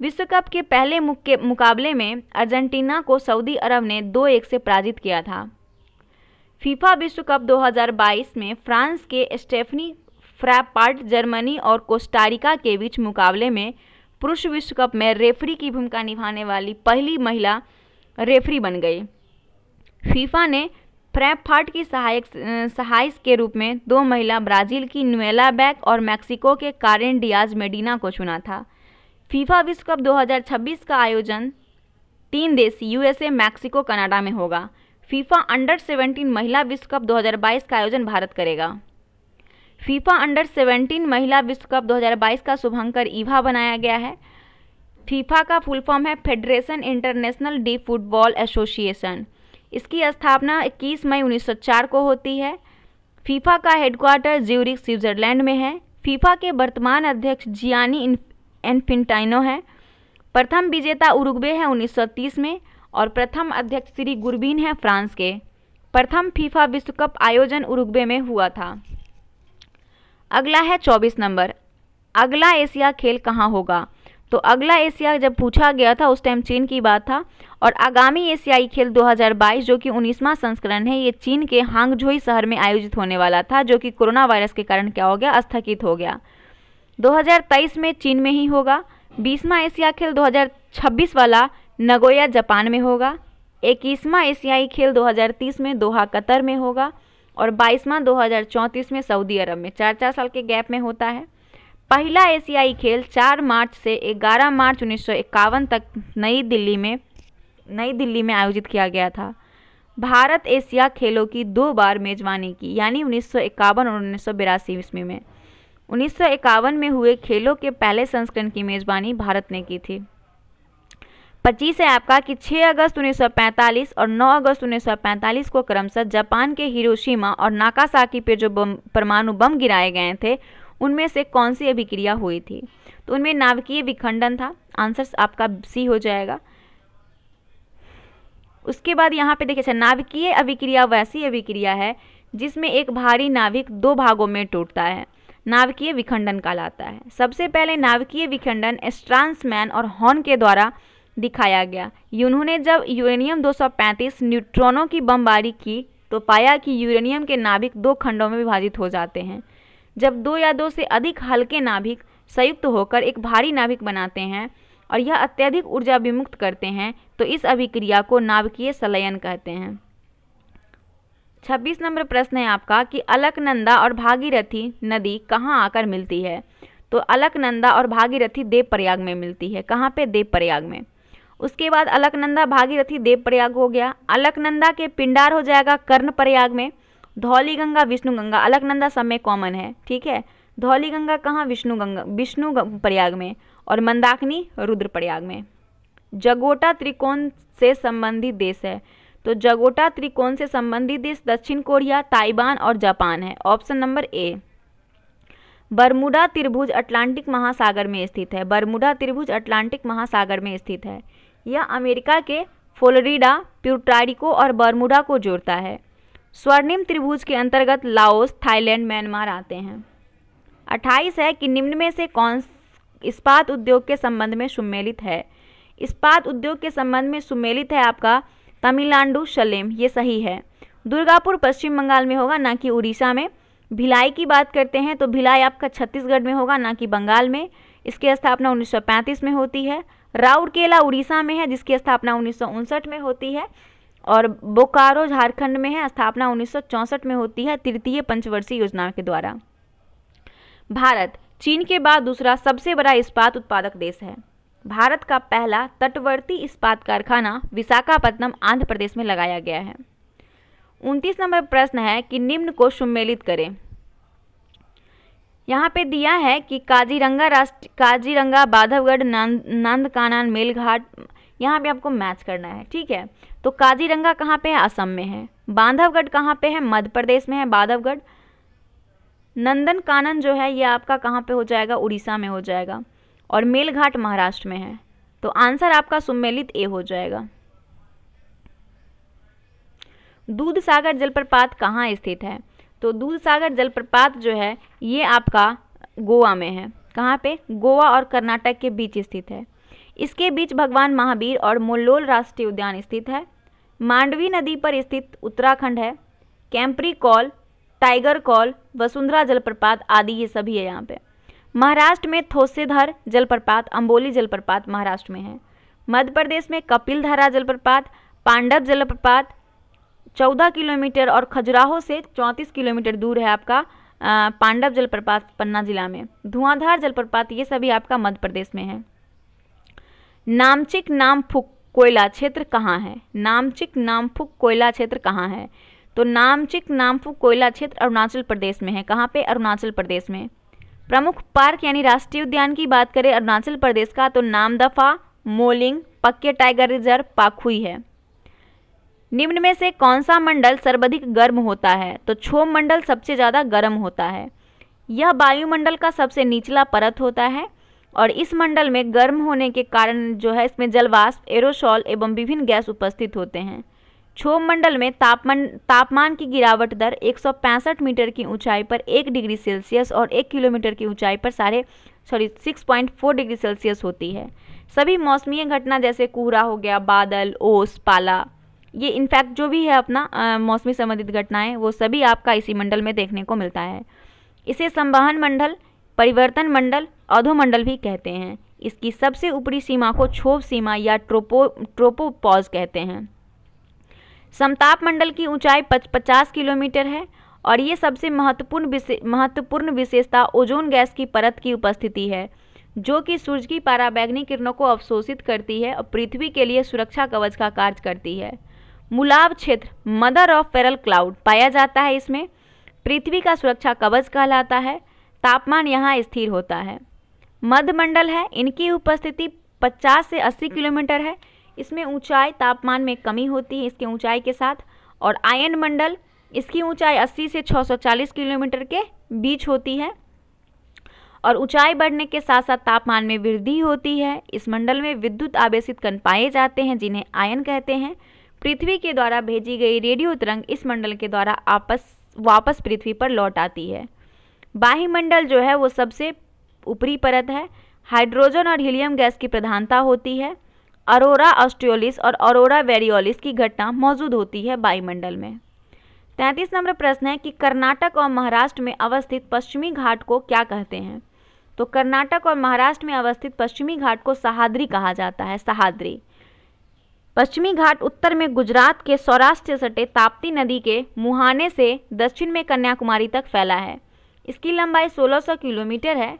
विश्व कप के पहले मुकाबले में अर्जेंटीना को सऊदी अरब ने दो एक से पराजित किया था। फीफा विश्व कप दो हज़ार बाईस में फ्रांस के स्टेफनी फ्रैपार्ट जर्मनी और कोस्टारिका के बीच मुकाबले में पुरुष विश्व कप में रेफरी की भूमिका निभाने वाली पहली महिला रेफरी बन गई। फीफा ने फ्रैपार्ट की सहायक सहायक के रूप में दो महिला ब्राज़ील की नुएला बैक और मैक्सिको के कारेन डियाज मेडिना को चुना था। फीफा विश्व कप दो हज़ार छब्बीस का आयोजन तीन देश यूएसए मैक्सिको कनाडा में होगा। फीफा अंडर सेवेंटीन महिला विश्व कप दो हज़ार बाईस का आयोजन भारत करेगा। फीफा अंडर सेवेंटीन महिला विश्व कप दो हज़ार बाईस का शुभंकर ईवा बनाया गया है। फीफा का फुल फॉर्म है federation international de football association. इसकी स्थापना इक्कीस मई उन्नीस सौ चार को होती है। फीफा का हेडक्वार्टर ज्यूरिख स्विट्जरलैंड में है। फीफा के वर्तमान अध्यक्ष जियानी इन्फेंटिनो हैं। प्रथम विजेता उरुग्वे है उन्नीस सौ तीस में और प्रथम अध्यक्ष श्री गुरबीन है फ्रांस के। प्रथम फीफा विश्व कप आयोजन उरुग्वे में हुआ था। अगला है चौबीस नंबर, अगला एशिया खेल कहाँ होगा। तो अगला एशिया जब पूछा गया था उस टाइम चीन की बात था और आगामी एशियाई खेल दो हज़ार बाईस जो कि उन्नीसवां संस्करण है ये चीन के हांगझोई शहर में आयोजित होने वाला था जो कि कोरोना वायरस के कारण क्या हो गया, स्थगित हो गया। दो हज़ार तेईस में चीन में ही होगा। बीसवां एशिया खेल दो हज़ार छब्बीस वाला नगोया जापान में होगा। इक्कीसवां एशियाई खेल दो हज़ार तीस में दोहा कतर में होगा और बाईसवां दो हज़ार चौंतीस में सऊदी अरब में, चार चार साल के गैप में होता है। पहला एशियाई खेल चार मार्च से ग्यारह मार्च उन्नीस सौ इक्यावन तक नई दिल्ली में नई दिल्ली में आयोजित किया गया था। भारत एशिया खेलों की दो बार मेजबानी की, यानी उन्नीस सौ इक्यावन और उन्नीस सौ बिरासी ईस्वी में। उन्नीस सौ इक्यावन में हुए खेलों के पहले संस्करण की मेजबानी भारत ने की थी। पच्चीस है आपका कि छह अगस्त उन्नीस सौ पैंतालीस और नौ अगस्त उन्नीस सौ पैंतालीस को क्रमशः जापान के हिरोशिमा और नागासाकी पर जो बम परमाणु बम गिराए गए थे उनमें से कौन सी अभिक्रिया हुई थी। तो उनमें नाभिकीय विखंडन था। आंसर आपका सी हो जाएगा। उसके बाद यहाँ पे देखिए, अच्छा, नाभिकीय अभिक्रिया वैसी अभिक्रिया है जिसमें एक भारी नाभिक दो भागों में टूटता है, नाभिकीय विखंडन कहलाता है। सबसे पहले नाभिकीय विखंडन स्ट्रांसमैन और हॉर्न के द्वारा दिखाया गया। उन्होंने जब यूरेनियम दो सौ पैंतीस न्यूट्रॉनों की बमबारी की तो पाया कि यूरेनियम के नाभिक दो खंडों में विभाजित हो जाते हैं। जब दो या दो से अधिक हल्के नाभिक संयुक्त होकर एक भारी नाभिक बनाते हैं और यह अत्यधिक ऊर्जा विमुक्त करते हैं तो इस अभिक्रिया को नाभिकीय संलयन कहते हैं। छब्बीस नंबर प्रश्न है आपका कि अलकनंदा और भागीरथी नदी कहाँ आकर मिलती है। तो अलकनंदा और भागीरथी देवप्रयाग में मिलती है। कहाँ पे? देवप्रयाग में। उसके बाद अलकनंदा भागीरथी देवप्रयाग हो गया। अलकनंदा के पिंडार हो जाएगा कर्णप्रयाग में। धौली गंगा विष्णु गंगा अलकनंदा सब में कॉमन है, ठीक है। धौली गंगा कहाँ? विष्णु गंगा विष्णु प्रयाग में और मंदाकिनी रुद्रप्रयाग में। जगोटा त्रिकोण से संबंधित देश है। तो जगोटा त्रिकोण से संबंधित देश दक्षिण कोरिया, ताइवान और जापान है। Option number A. बरमुडा त्रिभुज अटलांटिक महासागर में स्थित है। बरमुडा त्रिभुज अटलांटिक महासागर में स्थित है। यह अमेरिका के फ्लोरिडा, प्यूर्टोरिको और बरमुडा को जोड़ता है। स्वर्णिम त्रिभुज के अंतर्गत लाओस, थाईलैंड, म्यांमार आते हैं। अट्ठाईस है कि निम्न में से कौन इस्पात उद्योग के संबंध में सुमेलित है। इस्पात उद्योग के संबंध में सुमेलित है आपका तमिलनाडु, सलेम, ये सही है। दुर्गापुर पश्चिम बंगाल में होगा, ना कि उड़ीसा में। भिलाई की बात करते हैं तो भिलाई आपका छत्तीसगढ़ में होगा, ना कि बंगाल में। इसकी स्थापना उन्नीस सौ पैंतीस में होती है। राउरकेला उड़ीसा में है जिसकी स्थापना उन्नीस सौ उनसठ में होती है और बोकारो झारखंड में है, स्थापना उन्नीस सौ चौंसठ में होती है तृतीय पंचवर्षीय योजना के द्वारा। भारत चीन के बाद दूसरा सबसे बड़ा इस्पात उत्पादक देश है। भारत का पहला तटवर्ती इस्पात कारखाना विशाखापट्टनम, आंध्र प्रदेश में लगाया गया है। उनतीस नंबर प्रश्न है कि निम्न को सुमेलित करें। यहाँ पे दिया है कि काजीरंगा राष्ट्र काजीरंगा बांधवगढ़ नंद नंदकानन मेलघाट, यहाँ पे आपको मैच करना है, ठीक है। तो काजीरंगा कहाँ पे है? असम में है। बांधवगढ़ कहाँ पे है? मध्य प्रदेश में है बांधवगढ़। नंदनकानन जो है ये आपका कहाँ पे हो जाएगा? उड़ीसा में हो जाएगा। और मेलघाट महाराष्ट्र में है। तो आंसर आपका सुमेलित ए हो जाएगा। दूध सागर जलप्रपात कहाँ स्थित है? तो दूध सागर जलप्रपात जो है ये आपका गोवा में है। कहाँ पे? गोवा और कर्नाटक के बीच स्थित है। इसके बीच भगवान महावीर और मुल्लोल राष्ट्रीय उद्यान स्थित है। मांडवी नदी पर स्थित उत्तराखंड है। कैंपरी कॉल, टाइगर कॉल, वसुंधरा जलप्रपात आदि ये सभी है यहाँ पे। महाराष्ट्र में थोसेधर जलप्रपात, अम्बोली जलप्रपात महाराष्ट्र में है। मध्य प्रदेश में कपिलधारा जलप्रपात, पांडव जलप्रपात चौदह किलोमीटर और खजुराहो से चौंतीस किलोमीटर दूर है आपका पांडव जलप्रपात पन्ना जिला में। धुआंधार जलप्रपात ये सभी आपका मध्य प्रदेश में है। नामचिक नामफुक कोयला क्षेत्र कहाँ है? नामचिक नामफुक कोयला क्षेत्र कहाँ है? तो नामचिक नामफुक कोयला क्षेत्र अरुणाचल प्रदेश में है। कहाँ पे? अरुणाचल प्रदेश में। प्रमुख पार्क यानी राष्ट्रीय उद्यान की बात करें अरुणाचल प्रदेश का तो नामदफा, मोलिंग, पक्के टाइगर रिजर्व, पाखुई है। निम्न में से कौन सा मंडल सर्वाधिक गर्म होता है? तो क्षोभ मंडल सबसे ज़्यादा गर्म होता है। यह वायुमंडल का सबसे निचला परत होता है और इस मंडल में गर्म होने के कारण जो है इसमें जलवाष्प, एरोसॉल एवं विभिन्न गैस उपस्थित होते हैं। क्षोभ मंडल में तापमान तापमान की गिरावट दर एक सौ पैंसठ मीटर की ऊंचाई पर एक डिग्री सेल्सियस और एक किलोमीटर की ऊंचाई पर साढ़े सॉरी छह पॉइंट चार डिग्री सेल्सियस होती है। सभी मौसमीय घटना जैसे कोहरा हो गया, बादल, ओस, पाला, ये इनफैक्ट जो भी है अपना मौसमी संबंधित घटनाएं वो सभी आपका इसी मंडल में देखने को मिलता है। इसे संवहन मंडल, परिवर्तन मंडल, अधोमंडल भी कहते हैं। इसकी सबसे ऊपरी सीमा को क्षोभ सीमा या ट्रोपो ट्रोपोपॉज कहते हैं। समताप मंडल की ऊंचाई पचास किलोमीटर है और ये सबसे महत्वपूर्ण विशे, महत्वपूर्ण विशेषता ओजोन गैस की परत की उपस्थिति है जो कि सूरज की पराबैंगनी किरणों को अवशोषित करती है और पृथ्वी के लिए सुरक्षा कवच का कार्य करती है। मुलाव क्षेत्र मदर ऑफ फेरल क्लाउड पाया जाता है, इसमें पृथ्वी का सुरक्षा कवच कहलाता है। तापमान यहाँ स्थिर होता है। मध्य मंडल है, इनकी उपस्थिति पचास से अस्सी किलोमीटर है। इसमें ऊंचाई तापमान में कमी होती है इसके ऊंचाई के साथ। और आयन मंडल, इसकी ऊंचाई अस्सी से छह सौ चालीस किलोमीटर के बीच होती है और ऊंचाई बढ़ने के साथ साथ तापमान में वृद्धि होती है। इस मंडल में विद्युत आवेशित कण पाए जाते हैं जिन्हें आयन कहते हैं। पृथ्वी के द्वारा भेजी गई रेडियो तरंग इस मंडल के द्वारा आपस वापस पृथ्वी पर लौट आती है। वायुमंडल जो है वो सबसे ऊपरी परत है। हाइड्रोजन और हीलियम गैस की प्रधानता होती है। अरोरा ऑस्ट्रियोलिस और अरोरा वेरियोलिस की घटना मौजूद होती है वायुमंडल में। तैंतीस नंबर प्रश्न है कि कर्नाटक और महाराष्ट्र में अवस्थित पश्चिमी घाट को क्या कहते हैं? तो कर्नाटक और महाराष्ट्र में अवस्थित पश्चिमी घाट को सह्याद्री कहा जाता है। सह्याद्री पश्चिमी घाट उत्तर में गुजरात के सौराष्ट्र से सटे ताप्ती नदी के मुहाने से दक्षिण में कन्याकुमारी तक फैला है। इसकी लंबाई सोलह सौ किलोमीटर है।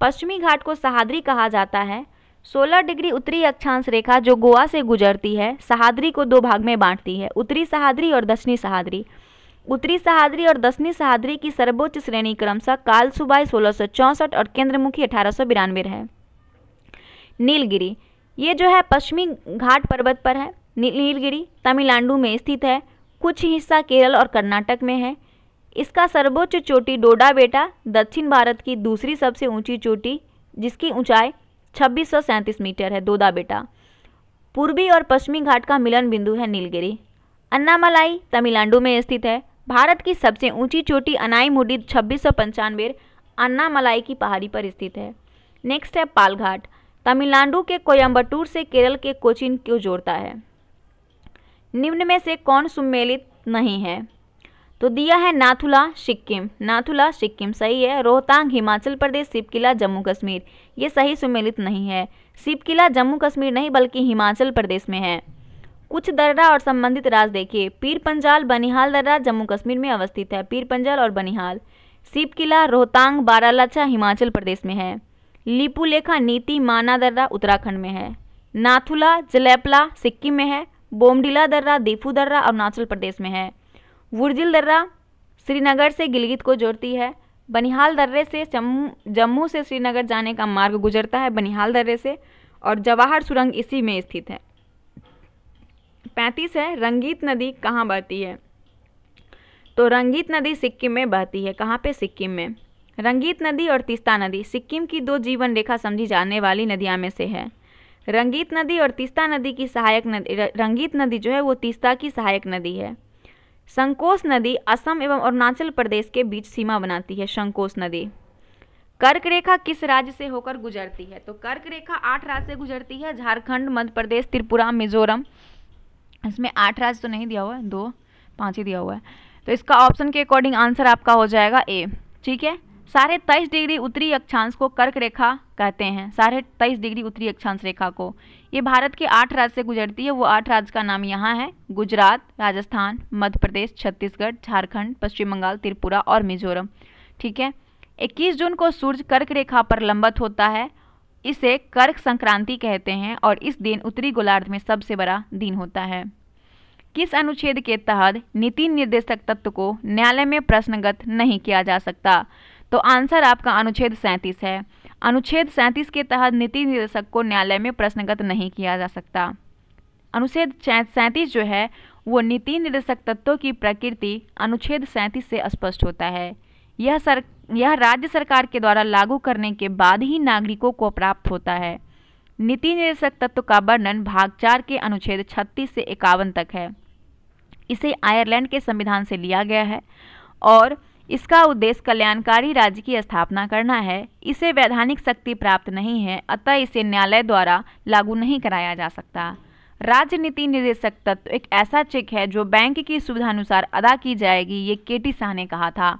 पश्चिमी घाट को सह्याद्री कहा जाता है। सोलह डिग्री उत्तरी अक्षांश रेखा जो गोवा से गुजरती है सह्याद्री को दो भाग में बांटती है, उत्तरी सह्याद्री और दक्षिणी सह्याद्री। उत्तरी सह्याद्री और दक्षिणी सह्याद्री की सर्वोच्च श्रेणी क्रमशः कालसुबाई सोलह सौ चौंसठ और केंद्रमुखी अठारह सौ बिरानवे है। नीलगिरी ये जो है पश्चिमी घाट पर्वत पर है। नीलगिरी तमिलनाडु में स्थित है। कुछ हिस्सा केरल और कर्नाटक में है। इसका सर्वोच्च चोटी डोडाबेटा दक्षिण भारत की दूसरी सबसे ऊंची चोटी जिसकी ऊंचाई छब्बीस सौ सैंतीस मीटर है डोडाबेटा। पूर्वी और पश्चिमी घाट का मिलन बिंदु है नीलगिरी। अन्नामलाई तमिलनाडु में स्थित है। भारत की सबसे ऊंची चोटी अनाईमुडी छब्बीस सौ पंचानवे अन्नामलाई की पहाड़ी पर स्थित है। नेक्स्ट है पालघाट, तमिलनाडु के कोयम्बटूर से केरल के कोचीन को जोड़ता है। निम्न में से कौन सुमेलित नहीं है? तो दिया है नाथुला सिक्किम, नाथुला सिक्किम सही है। रोहतांग हिमाचल प्रदेश, शिपकिला जम्मू कश्मीर ये सही सुमेलित नहीं है। शिपकिला जम्मू कश्मीर नहीं बल्कि हिमाचल प्रदेश में है। कुछ दर्रा और संबंधित राज्य देखिए। पीर पंजाल बनिहाल दर्रा जम्मू कश्मीर में अवस्थित है। पीर पंजाल और बनिहाल, शिपकिला, रोहतांग, बारालाचा हिमाचल प्रदेश में है। लिपुलेखा नीति माना दर्रा उत्तराखंड में है। नाथुला जलेपला सिक्किम में है। बोमडिला दर्रा, दीफू दर्रा अरुणाचल प्रदेश में है। वुर्जिल दर्रा श्रीनगर से गिलगित को जोड़ती है। बनिहाल दर्रे से जम्मू से श्रीनगर जाने का मार्ग गुजरता है, बनिहाल दर्रे से, और जवाहर सुरंग इसी में स्थित है। पैंतीस है, रंगीत नदी कहाँ बहती है? तो रंगीत नदी सिक्किम में बहती है। कहाँ पे? सिक्किम में। रंगीत नदी और तीस्ता नदी सिक्किम की दो जीवन रेखा समझी जाने वाली नदियाँ में से है। रंगीत नदी और तीस्ता नदी की सहायक नदी, रंगीत नदी जो है वो तीस्ता की सहायक नदी है। संकोस नदी असम एवं अरुणाचल प्रदेश के बीच सीमा बनाती है। संकोस नदी। कर्क रेखा किस राज्य से होकर गुजरती है? तो कर्क रेखा आठ राज्य से गुजरती है, झारखंड, मध्य प्रदेश, त्रिपुरा, मिजोरम। इसमें आठ राज्य तो नहीं दिया हुआ है, दो पाँच ही दिया हुआ है, तो इसका ऑप्शन के अकॉर्डिंग आंसर आपका हो जाएगा ए। ठीक है। साढ़े तेईस डिग्री उत्तरी अक्षांश को कर्क रेखा कहते हैं। साढ़े तेईस डिग्री उत्तरी अक्षांश रेखा को, ये भारत के आठ राज्य से गुजरती है। वो आठ राज्य का नाम यहाँ है, गुजरात, राजस्थान, मध्य प्रदेश, छत्तीसगढ़, झारखंड, पश्चिम बंगाल, त्रिपुरा और मिजोरम। ठीक है। इक्कीस जून को सूर्य कर्क रेखा पर लंबत होता है, इसे कर्क संक्रांति कहते हैं, और इस दिन उत्तरी गोलार्ध में सबसे बड़ा दिन होता है। किस अनुच्छेद के तहत नीति निर्देशक तत्व को न्यायालय में प्रश्नगत नहीं किया जा सकता? तो आंसर आपका अनुच्छेद सैंतीस है। अनुच्छेद सैंतीस के तहत नीति निर्देशक को न्यायालय में प्रश्नगत नहीं किया जा सकता। अनुच्छेद सैंतीस जो है वो नीति निर्देशक तत्वों की प्रकृति अनुच्छेद सैंतीस से स्पष्ट होता है। यह सर यह राज्य सरकार के द्वारा लागू करने के बाद ही नागरिकों को प्राप्त होता है। नीति निर्देशक तत्व का वर्णन भाग चार के अनुच्छेद छत्तीस से इक्यावन तक है। इसे आयरलैंड के संविधान से लिया गया है और इसका उद्देश्य कल्याणकारी राज्य की स्थापना करना है। इसे वैधानिक शक्ति प्राप्त नहीं है, अतः इसे न्यायालय द्वारा लागू नहीं कराया जा सकता। राज्य नीति निर्देशक तत्व एक ऐसा चेक है जो बैंक की सुविधा अनुसार अदा की जाएगी, ये केटी शाह ने कहा था।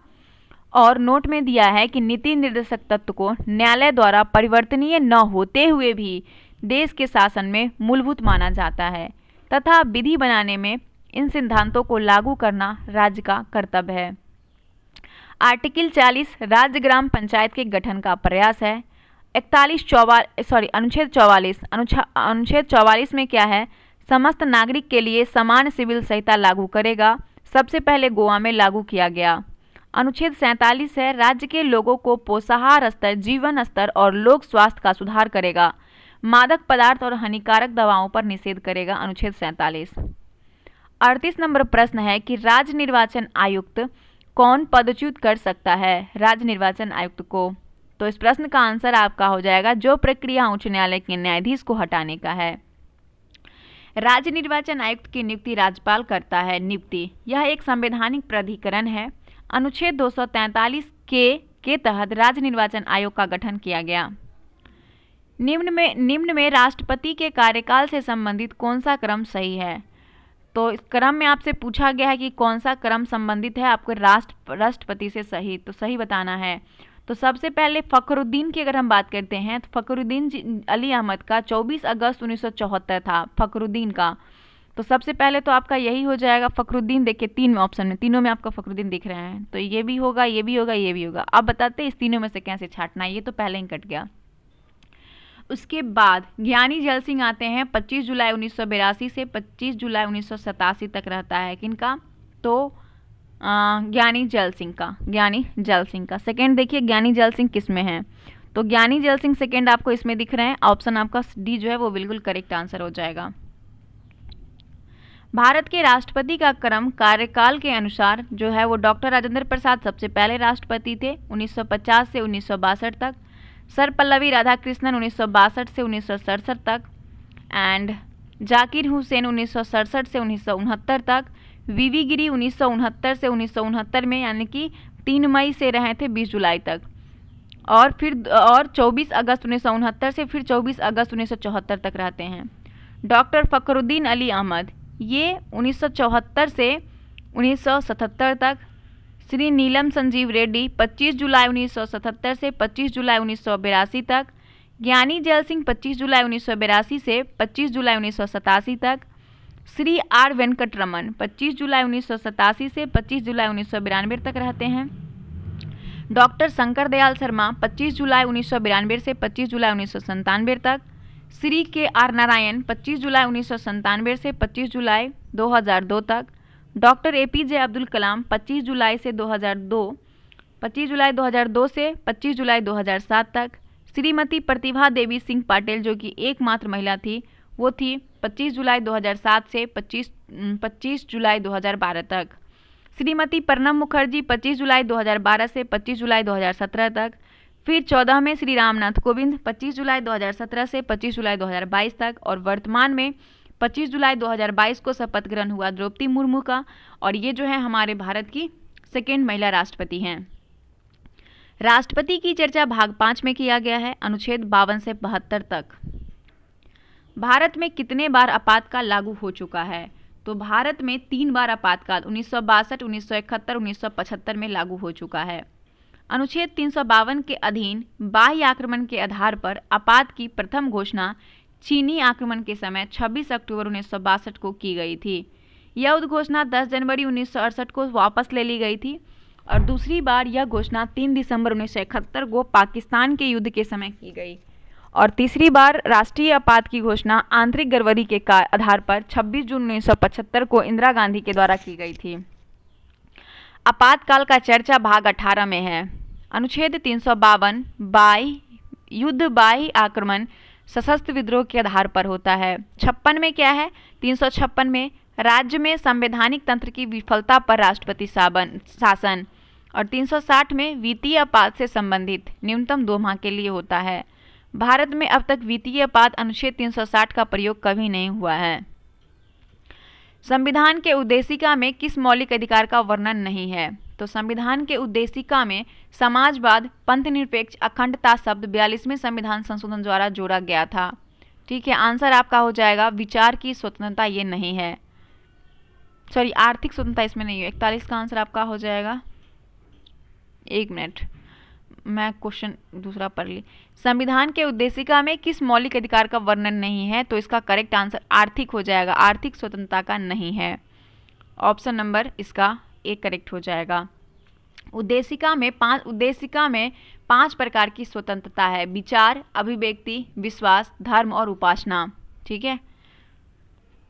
और नोट में दिया है कि नीति निर्देशक तत्व को न्यायालय द्वारा परिवर्तनीय न होते हुए भी देश के शासन में मूलभूत माना जाता है तथा विधि बनाने में इन सिद्धांतों को लागू करना राज्य का कर्तव्य है। आर्टिकल चालीस राज्य ग्राम पंचायत के गठन का प्रयास है। इकतालीस चौवालीस सॉरी अनुच्छेद चौवालीस अनुच्छेद चौवालीस में क्या है? समस्त नागरिक के लिए समान सिविल संहिता लागू करेगा। सबसे पहले गोवा में लागू किया गया। अनुच्छेद सैंतालीस है राज्य के लोगों को पोषाहार स्तर, जीवन स्तर और लोक स्वास्थ्य का सुधार करेगा। मादक पदार्थ और हानिकारक दवाओं पर निषेध करेगा। अनुच्छेद सैंतालीस। अड़तीस नंबर प्रश्न है कि राज्य निर्वाचन आयुक्त कौन पदच्युत कर सकता है? राज्य निर्वाचन आयुक्त को, तो इस प्रश्न का आंसर आपका हो जाएगा जो प्रक्रिया उच्च न्यायालय के न्यायाधीश को हटाने का है। राज्य निर्वाचन आयुक्त की नियुक्ति राज्यपाल करता है। नियुक्ति, यह एक संवैधानिक प्राधिकरण है। अनुच्छेद दो सौ तैंतालीस के के तहत राज्य निर्वाचन आयोग का गठन किया गया। निम्न में निम्न में राष्ट्रपति के कार्यकाल से संबंधित कौन सा क्रम सही है? तो इस क्रम में आपसे पूछा गया है कि कौन सा क्रम संबंधित है आपको राष्ट्र राष्ट्रपति से, सही तो सही बताना है। तो सबसे पहले फखरुद्दीन की अगर हम बात करते हैं तो फखरुद्दीन अली अहमद का चौबीस अगस्त उन्नीस सौ चौहत्तर था। फखरुद्दीन का, तो सबसे पहले तो आपका यही हो जाएगा फखरुद्दीन। देखिए तीन ऑप्शन में, तीनों में आपका फखरुद्दीन दिख रहे हैं, तो ये भी होगा, ये भी होगा, ये भी होगा। अब बताते हैं इस तीनों में से कैसे छाटना है, ये तो पहले ही कट गया। उसके बाद ज्ञानी जल सिंह आते हैं, पच्चीस जुलाई उन्नीस सौ बेरासी से पच्चीस जुलाई उन्नीस सौ सतासी तक रहता है। किनका? तो ज्ञानी जल सिंह का, ज्ञानी जल सिंह का। सेकेंड देखिए ज्ञानी जल सिंह किस में है, तो ज्ञानी जल सिंह सेकेंड आपको इसमें दिख रहे हैं। ऑप्शन आपका डी जो है वो बिल्कुल करेक्ट आंसर हो जाएगा। भारत के राष्ट्रपति का क्रम कार्यकाल के अनुसार जो है वो डॉक्टर राजेंद्र प्रसाद सबसे पहले राष्ट्रपति थे, उन्नीस सौ पचास से उन्नीस सौ बासठ तक। सर्वपल्लवी राधाकृष्णन उन्नीस सौ बासठ से उन्नीस सौ सड़सठ तक, एंड जाकिर हुसैन उन्नीस सौ सड़सठ से उन्नीस सौ उनहत्तर तक। वी वी गिरी उन्नीस सौ उनहत्तर से उन्नीस सौ उनहत्तर में, यानी कि तीन मई से रहे थे बीस जुलाई तक, और फिर और चौबीस अगस्त उन्नीस सौ उनहत्तर से फिर चौबीस अगस्त उन्नीस सौ चौहत्तर तक रहते हैं। डॉक्टर फखरुद्दीन अली अहमद, ये उन्नीस सौ चौहत्तर से उन्नीस सौ सतहत्तर तक। श्री नीलम संजीव रेड्डी पच्चीस जुलाई उन्नीस सौ सतहत्तर से पच्चीस जुलाई उन्नीस सौ बेरासी तक। ज्ञानी जल सिंह पच्चीस जुलाई उन्नीस सौ बेरासी से पच्चीस जुलाई उन्नीस सौ सतासी तक। श्री आर वेंकटरमन पच्चीस जुलाई उन्नीस सौ सतासी से पच्चीस जुलाई उन्नीस सौ बानवे तक रहते हैं। डॉक्टर शंकर दयाल शर्मा पच्चीस जुलाई उन्नीस सौ बानवे से पच्चीस जुलाई उन्नीस सौ सत्तानवे तक। श्री के आर नारायण पच्चीस जुलाई उन्नीस सौ सत्तानवे से पच्चीस जुलाई दो हज़ार दो तक। Doctor A P J Abdul Kalam पच्चीस जुलाई से दो हज़ार दो पच्चीस जुलाई दो हज़ार दो से पच्चीस जुलाई दो हज़ार सात तक। श्रीमती प्रतिभा देवी सिंह पाटिल जो कि एकमात्र महिला थी वो थी पच्चीस जुलाई दो हज़ार सात से पच्चीस पच्चीस जुलाई दो हज़ार बारह तक। श्रीमती प्रणब मुखर्जी पच्चीस जुलाई दो हज़ार बारह से पच्चीस जुलाई दो हज़ार सत्रह तक। फिर चौदह में श्री रामनाथ कोविंद पच्चीस जुलाई दो हज़ार सत्रह से पच्चीस जुलाई दो हज़ार बाईस तक। और वर्तमान में पच्चीस जुलाई दो हज़ार बाईस को शपथ ग्रहण हुआ द्रौपदी मुर्मू का, और ये जो है हमारे भारत की सेकेंड महिला राष्ट्रपति हैं। राष्ट्रपति की चर्चा भाग पाँच में किया गया है, अनुच्छेद बावन से बहत्तर तक। भारत में कितने बार आपातकाल लागू हो चुका है? तो भारत में तीन बार आपातकाल उन्नीस सौ बासठ उन्नीस सौ इकहत्तर उन्नीस सौ पचहत्तर में लागू हो चुका है। अनुच्छेद तीन सौ बावन के अधीन बाह्य आक्रमण के आधार पर आपात की प्रथम घोषणा चीनी आक्रमण के समय छब्बीस अक्टूबर उन्नीस सौ बासठ को की गई थी। यह उद्घोषणा दस जनवरी उन्नीस सौ अड़सठ को वापस ले ली गई थी। और दूसरी बार यह घोषणा तीन दिसंबर उन्नीस सौ इकहत्तर को पाकिस्तान के युद्ध के समय की गई। और तीसरी बार राष्ट्रीय आपात की घोषणा आंतरिक गड़बड़ी के आधार पर छब्बीस जून उन्नीस सौ पचहत्तर को इंदिरा गांधी के द्वारा की गई थी। आपातकाल का चर्चा भाग अठारह में है। अनुच्छेद तीन सौ बावन बाई युद्ध बाई आक्रमण सशस्त्र विद्रोह के आधार पर होता है। छप्पन में क्या है? तीन सौ छप्पन में राज्य में संवैधानिक तंत्र की विफलता पर राष्ट्रपति शासन। और तीन सौ साठ में वित्तीय आपात से संबंधित न्यूनतम दो माह के लिए होता है। भारत में अब तक वित्तीय आपात अनुच्छेद तीन सौ साठ का प्रयोग कभी नहीं हुआ है। संविधान के उद्देशिका में किस मौलिक अधिकार का वर्णन नहीं है? तो संविधान के उद्देशिका में समाजवाद पंथनिरपेक्ष अखंडता शब्द बयालीसवें संविधान संशोधन द्वारा जोड़ा गया था। ठीक है, आंसर आपका हो जाएगा विचार की स्वतंत्रता ये नहीं है, सॉरी आर्थिक स्वतंत्रता इसमें नहीं है। इकतालीस का आंसर आपका हो जाएगा, एक मिनट मैं क्वेश्चन दूसरा पढ़ ली। संविधान के उद्देशिका में किस मौलिक अधिकार का वर्णन नहीं है? तो इसका करेक्ट आंसर आर्थिक हो जाएगा, आर्थिक स्वतंत्रता का नहीं है। ऑप्शन नंबर इसका एक करेक्ट हो जाएगा। उद्देशिका में पांच उद्देशिका में पांच प्रकार की स्वतंत्रता है, विचार, अभिव्यक्ति, विश्वास, धर्म और उपासना। ठीक है,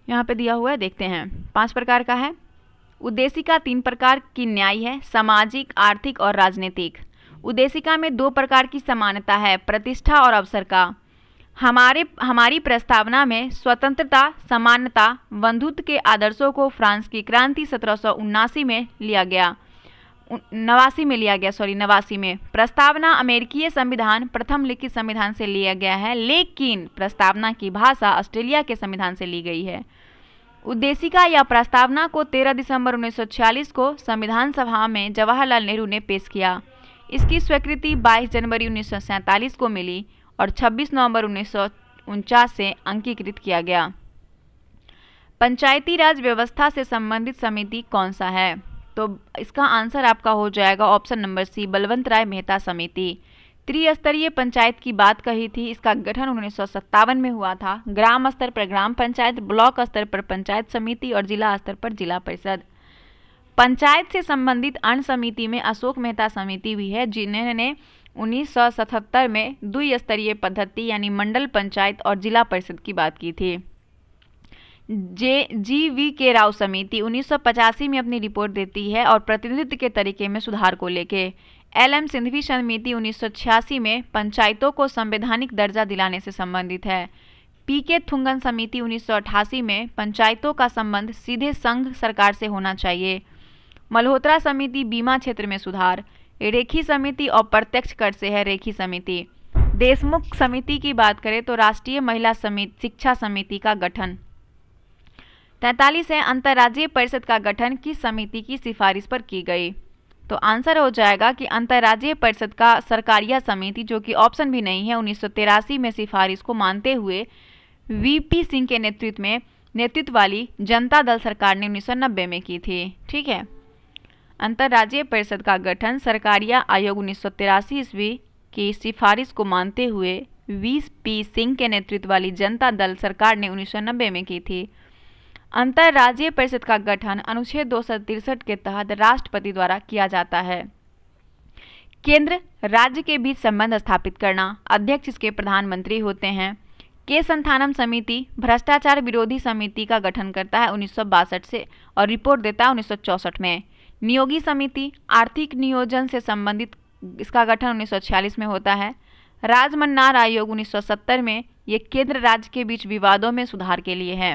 यहाँ पे दिया हुआ है, देखते हैं पांच प्रकार का है। उद्देशिका तीन प्रकार की न्याय है, सामाजिक, आर्थिक और राजनीतिक। उद्देशिका में दो प्रकार की समानता है, प्रतिष्ठा और अवसर का। हमारे हमारी प्रस्तावना में स्वतंत्रता, समानता, बंधुत्व के आदर्शों को फ्रांस की क्रांति सत्रह सौ उन्नासी में लिया गया नवासी में लिया गया सॉरी नवासी में। प्रस्तावना अमेरिकी संविधान प्रथम लिखित संविधान से लिया गया है, लेकिन प्रस्तावना की भाषा ऑस्ट्रेलिया के संविधान से ली गई है। उद्देशिका या प्रस्तावना को तेरह दिसंबर उन्नीस सौ छियालीस को संविधान सभा में जवाहरलाल नेहरू ने पेश किया। इसकी स्वीकृति बाईस जनवरी उन्नीस सौ सैंतालीस को मिली और छब्बीस नवंबर उन्नीस सौ उनचास से अंकीकृत किया गया। पंचायती राज व्यवस्था से संबंधित समिति कौन सा है? तो इसका आंसर आपका हो जाएगा option number C, Balwant Rai Mehta समिति। त्रिस्तरीय पंचायत की बात कही थी, इसका गठन उन्नीस सौ सत्तावन में हुआ था। ग्राम स्तर पर ग्राम पंचायत, ब्लॉक स्तर पर पंचायत समिति और जिला स्तर पर जिला परिषद। पंचायत से संबंधित अन्य समिति में अशोक मेहता समिति भी है, जिन्होंने उन्नीस सौ सतहत्तर में द्विस्तरीय पद्धति यानी मंडल पंचायत और जिला परिषद की बात की थी। जे जी वी के राव समिति उन्नीस सौ पचासी में अपनी रिपोर्ट देती है और प्रतिनिधित्व के तरीके में सुधार को लेके। एल एम सिंधवी समिति उन्नीस सौ छियासी में पंचायतों को संवैधानिक दर्जा दिलाने से संबंधित है। पी के थुंगन समिति उन्नीस सौ अठासी में पंचायतों का संबंध सीधे संघ सरकार से होना चाहिए। मल्होत्रा समिति बीमा क्षेत्र में सुधार। रेखी समिति और प्रत्यक्ष कर से है रेखी समिति। देशमुख समिति की बात करें तो राष्ट्रीय महिला समिति शिक्षा समिति का गठन। तैंतालीस है अंतर्राज्यीय परिषद का गठन किस समिति की सिफारिश पर की गई? तो आंसर हो जाएगा कि अंतर्राज्यीय परिषद का सरकारिया समिति, जो कि ऑप्शन भी नहीं है, उन्नीस सौ तिरासी में सिफारिश को मानते हुए वीपी सिंह के नेतृत्व में नेतृत्व वाली जनता दल सरकार ने उन्नीस सौ नब्बे में की थी। ठीक है, अंतर्राज्यीय परिषद का गठन सरकारिया आयोग उन्नीस सौ तिरासी ईस्वी की सिफारिश को मानते हुए वीपी सिंह के नेतृत्व वाली जनता दल सरकार ने उन्नीस सौ नब्बे में की थी। अंतर्राज्यीय परिषद का गठन अनुच्छेद दो सौ तिरसठ के तहत राष्ट्रपति द्वारा किया जाता है। केंद्र राज्य के बीच संबंध स्थापित करना, अध्यक्ष इसके प्रधानमंत्री होते हैं। के संथानम समिति भ्रष्टाचार विरोधी समिति का गठन करता है उन्नीस सौ बासठ से और रिपोर्ट देता है उन्नीस सौ चौसठ में। नियोगी समिति आर्थिक नियोजन से संबंधित इसका गठन उन्नीस सौ छियालीस में होता है। राजमन्नार आयोग उन्नीस सौ सत्तर में, ये केंद्र राज्य के बीच विवादों में सुधार के लिए है।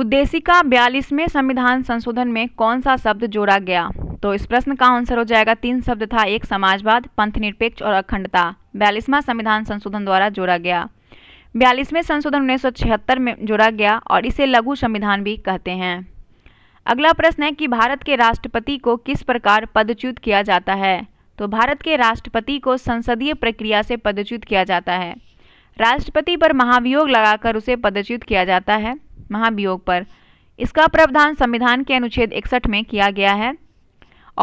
उद्देशिका बयालीसवें संविधान संशोधन में कौन सा शब्द जोड़ा गया? तो इस प्रश्न का आंसर हो जाएगा तीन शब्द था, एक समाजवाद, पंथनिरपेक्ष और अखंडता। बयालीसवां संविधान संशोधन द्वारा जोड़ा गया। बयालीसवें संशोधन उन्नीस सौ छिहत्तर में जोड़ा गया और इसे लघु संविधान भी कहते हैं। अगला प्रश्न है कि भारत के राष्ट्रपति को किस प्रकार पदच्युत किया जाता है? तो भारत के राष्ट्रपति को संसदीय प्रक्रिया से पदच्युत किया जाता है। राष्ट्रपति पर महाभियोग लगाकर उसे पदच्युत किया जाता है, महाभियोग पर। इसका प्रावधान संविधान के अनुच्छेद इकसठ में किया गया है।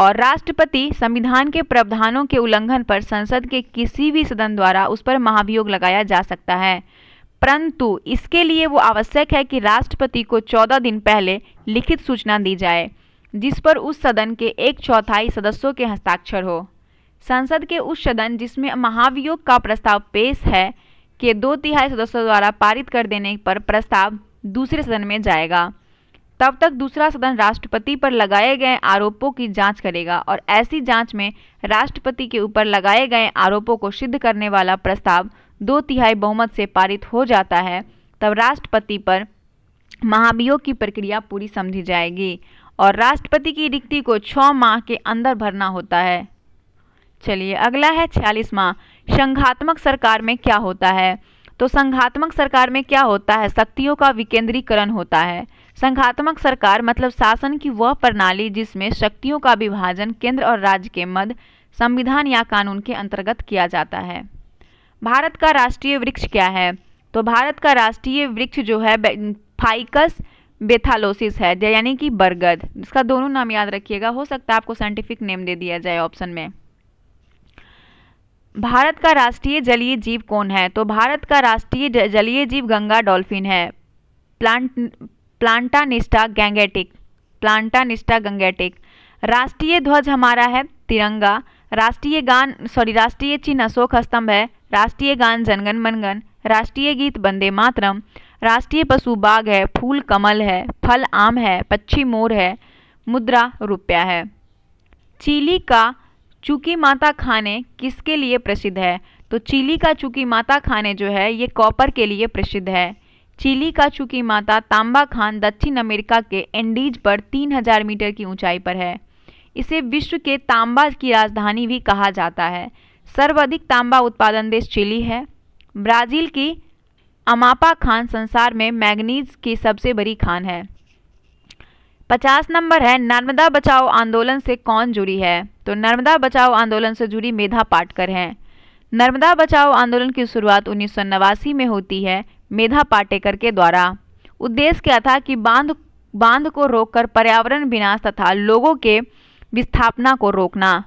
और राष्ट्रपति संविधान के प्रावधानों के उल्लंघन पर संसद के किसी भी सदन द्वारा उस पर महाभियोग लगाया जा सकता है, परंतु इसके लिए वो आवश्यक है कि राष्ट्रपति को चौदह दिन पहले लिखित सूचना दी जाए जिस पर उस सदन के एक चौथाई सदस्यों के हस्ताक्षर हो। संसद के उस सदन जिसमें महाभियोग का प्रस्ताव पेश है के दो तिहाई सदस्यों द्वारा पारित कर देने पर प्रस्ताव दूसरे सदन में जाएगा। तब तक दूसरा सदन राष्ट्रपति पर लगाए गए आरोपों की जांच करेगा और ऐसी जांच में राष्ट्रपति के ऊपर लगाए गए आरोपों को सिद्ध करने वाला प्रस्ताव दो तिहाई बहुमत से पारित हो जाता है, तब राष्ट्रपति पर महाभियोग की प्रक्रिया पूरी समझी जाएगी और राष्ट्रपति की रिक्ति को छः माह के अंदर भरना होता है। चलिए अगला है छियालीसवां, संघात्मक सरकार में क्या होता है? तो संघात्मक सरकार में क्या होता है? शक्तियों का विकेंद्रीकरण होता है। संघात्मक सरकार मतलब शासन की वह प्रणाली जिसमें शक्तियों का विभाजन केंद्र और राज्य के मध्य संविधान या कानून के अंतर्गत किया जाता है। भारत का राष्ट्रीय वृक्ष क्या है? तो भारत का राष्ट्रीय वृक्ष जो है फाइकस बेथालोसिस है, यानी कि बरगद। इसका दोनों नाम याद रखिएगा, हो सकता है आपको साइंटिफिक नेम दे दिया जाए ऑप्शन में। भारत का राष्ट्रीय जलीय जीव कौन है? तो भारत का राष्ट्रीय जलीय जीव गंगा डॉल्फिन है, plant platanista gangetica, platanista gangetica. राष्ट्रीय ध्वज हमारा है तिरंगा। राष्ट्रीय गान सॉरी राष्ट्रीय चिन्ह अशोक स्तंभ है। राष्ट्रीय गान जनगण मनगण। राष्ट्रीय गीत वंदे मातरम। राष्ट्रीय पशु बाघ है, फूल कमल है, फल आम है, पक्षी मोर है, मुद्रा रुपया है। चिली का चूकी माता खाने किसके लिए प्रसिद्ध है? तो चिली का चूकी माता खाने जो है ये कॉपर के लिए प्रसिद्ध है। चिली का चूकी माता तांबा खान दक्षिण अमेरिका के एंडीज पर तीन हज़ार मीटर की ऊंचाई पर है। इसे विश्व के तांबा की राजधानी भी कहा जाता है। सर्वाधिक तांबा उत्पादन देश चिली है। ब्राज़ील की अमापा खान संसार में मैंगनीज की सबसे बड़ी खान है। पचास नंबर है, नर्मदा बचाओ आंदोलन से कौन जुड़ी है? तो नर्मदा बचाओ आंदोलन से जुड़ी मेधा पाटकर हैं। नर्मदा बचाओ आंदोलन की शुरुआत उन्नीस सौ नवासी में होती है मेधा पाटेकर के द्वारा। उद्देश्य क्या था कि बांध बांध को रोककर पर्यावरण विनाश तथा लोगों के विस्थापना को रोकना।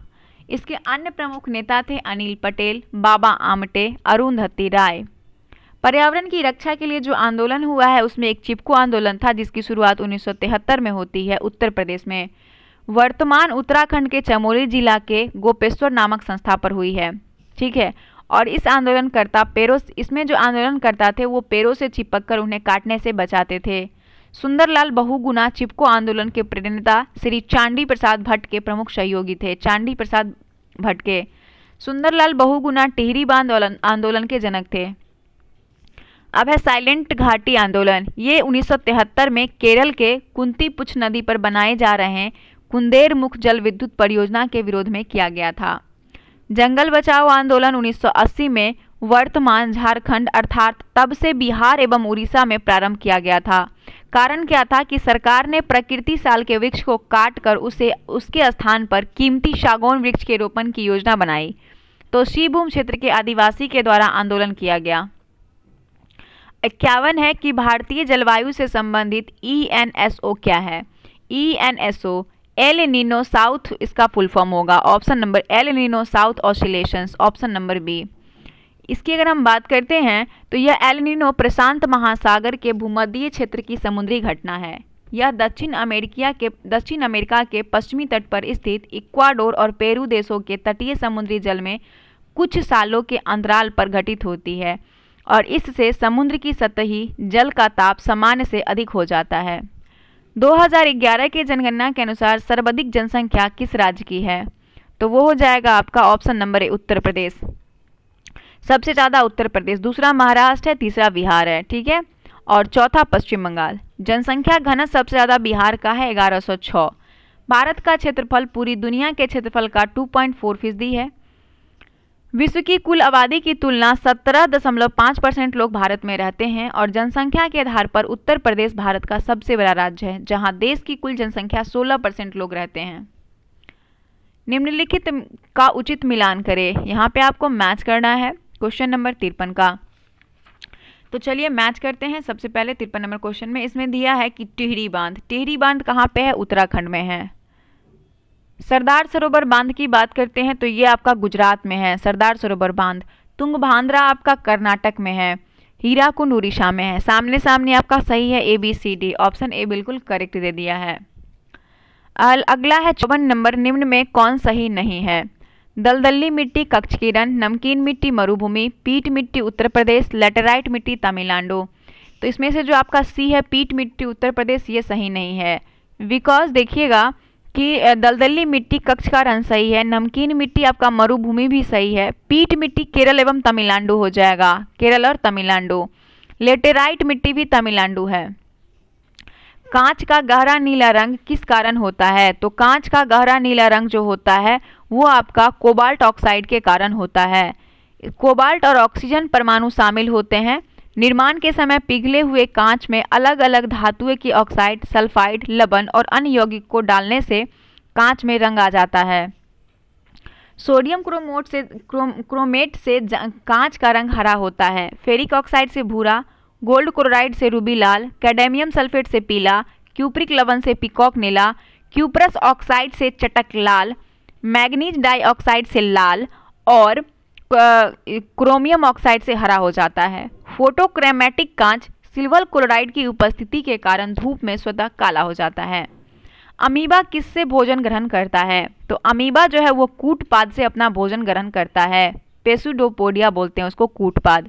इसके अन्य प्रमुख नेता थे अनिल पटेल, बाबा आमटे, अरुंधति राय। पर्यावरण की रक्षा के लिए जो आंदोलन हुआ है उसमें एक चिपको आंदोलन था जिसकी शुरुआत उन्नीस सौ तिहत्तर में होती है उत्तर प्रदेश में। वर्तमान उत्तराखंड के चमोली जिला के गोपेश्वर नामक संस्था पर हुई है, ठीक है। और इस आंदोलनकर्ता पेड़ों, इसमें जो आंदोलनकर्ता थे वो पेड़ों से चिपककर उन्हें काटने से बचाते थे। सुंदरलाल बहुगुना चिपको आंदोलन के प्रेरणता श्री चांडी प्रसाद भट्ट के प्रमुख सहयोगी थे, चांडी प्रसाद भट्ट के। सुंदरलाल बहुगुना टिहरी बांध आंदोलन के जनक थे। अब है साइलेंट घाटी आंदोलन। ये उन्नीस सौ तिहत्तर में केरल के कुंतीपुछ नदी पर बनाए जा रहे कुंदेर मुख जल विद्युत परियोजना के विरोध में किया गया था। जंगल बचाओ आंदोलन उन्नीस सौ अस्सी में वर्तमान झारखंड अर्थात तब से बिहार एवं उड़ीसा में प्रारंभ किया गया था। कारण क्या था कि सरकार ने प्रकृति साल के वृक्ष को काटकर उसे उसके स्थान पर कीमती सागौन वृक्ष के रोपण की योजना बनाई, तो सीभूम क्षेत्र के आदिवासी के द्वारा आंदोलन किया गया। इक्यावन है कि भारतीय जलवायु से संबंधित ई एन एस ओ क्या है? E N S O El Nino south, इसका फुल फॉर्म होगा option number El Nino south oscillations, option number B. इसकी अगर हम बात करते हैं तो यह एल नीनो प्रशांत महासागर के भूमध्य क्षेत्र की समुद्री घटना है। यह दक्षिण अमेरिका के दक्षिण अमेरिका के पश्चिमी तट पर स्थित इक्वाडोर और पेरू देशों के तटीय समुद्री जल में कुछ सालों के अंतराल पर घटित होती है और इससे समुद्र की सतही जल का ताप सामान्य से अधिक हो जाता है। दो हज़ार ग्यारह के जनगणना के अनुसार सर्वाधिक जनसंख्या किस राज्य की है? तो वो हो जाएगा आपका ऑप्शन नंबर ए उत्तर प्रदेश, सबसे ज़्यादा उत्तर प्रदेश, दूसरा महाराष्ट्र है, तीसरा बिहार है, ठीक है, और चौथा पश्चिम बंगाल। जनसंख्या घनत्व सबसे ज़्यादा बिहार का है ग्यारह सौ छह। भारत का क्षेत्रफल पूरी दुनिया के क्षेत्रफल का दो पॉइंट चार फीसदी है। विश्व की कुल आबादी की तुलना सत्रह दशमलव पाँच परसेंट लोग भारत में रहते हैं और जनसंख्या के आधार पर उत्तर प्रदेश भारत का सबसे बड़ा राज्य है, जहां देश की कुल जनसंख्या सोलह परसेंट लोग रहते हैं। निम्नलिखित का उचित मिलान करें, यहां पे आपको मैच करना है क्वेश्चन नंबर तिरपन का। तो चलिए मैच करते हैं। सबसे पहले तिरपन नंबर क्वेश्चन में इसमें दिया है कि टिहरी बांध, टिहरी बांध कहाँ पे है? उत्तराखंड में है। सरदार सरोवर बांध की बात करते हैं तो ये आपका गुजरात में है सरदार सरोवर बांध। तुंगभाद्रा आपका कर्नाटक में है। हीराकुंड उड़ीसा में है। सामने सामने आपका सही है A B C D, option A बिल्कुल करेक्ट दे दिया है। अगला है चौवन नंबर, निम्न में कौन सही नहीं है? दलदली मिट्टी कच्छ किरण, नमकीन मिट्टी मरुभूमि, पीट मिट्टी उत्तर प्रदेश, लेटेराइट मिट्टी तमिलनाडु। तो इसमें से जो आपका सी है पीट मिट्टी उत्तर प्रदेश, ये सही नहीं है। बिकॉज देखिएगा कि दलदली मिट्टी कच्छ का रंग सही है, नमकीन मिट्टी आपका मरुभूमि भी सही है, पीट मिट्टी केरल एवं तमिलनाडु हो जाएगा, केरल और तमिलनाडु, लेटेराइट मिट्टी भी तमिलनाडु है। कांच का गहरा नीला रंग किस कारण होता है? तो कांच का गहरा नीला रंग जो होता है वो आपका कोबाल्ट ऑक्साइड के कारण होता है। कोबाल्ट और ऑक्सीजन परमाणु शामिल होते हैं। निर्माण के समय पिघले हुए कांच में अलग अलग धातुएं की ऑक्साइड, सल्फाइड, लवण और अन्य यौगिक को डालने से कांच में रंग आ जाता है। सोडियम क्रोमोट से क्रोम, क्रोमेट से कांच का रंग हरा होता है। फेरिक ऑक्साइड से भूरा, गोल्ड क्लोराइड से रूबी लाल, कैडमियम सल्फेट से पीला, क्यूप्रिक लवण से पीकॉक नीला, क्यूप्रस ऑक्साइड से चटक लाल, मैग्नीज डाइऑक्साइड से लाल और क्रोमियम ऑक्साइड से हरा हो जाता है। फोटोक्रोमैटिक कांच सिल्वर क्लोराइड की उपस्थिति के कारण धूप में स्वतः काला हो जाता है। अमीबा किससे भोजन ग्रहण करता है? तो अमीबा जो है वो कूटपाद से अपना भोजन ग्रहण करता है। पेसिडोपोडिया बोलते हैं उसको, कूटपाद।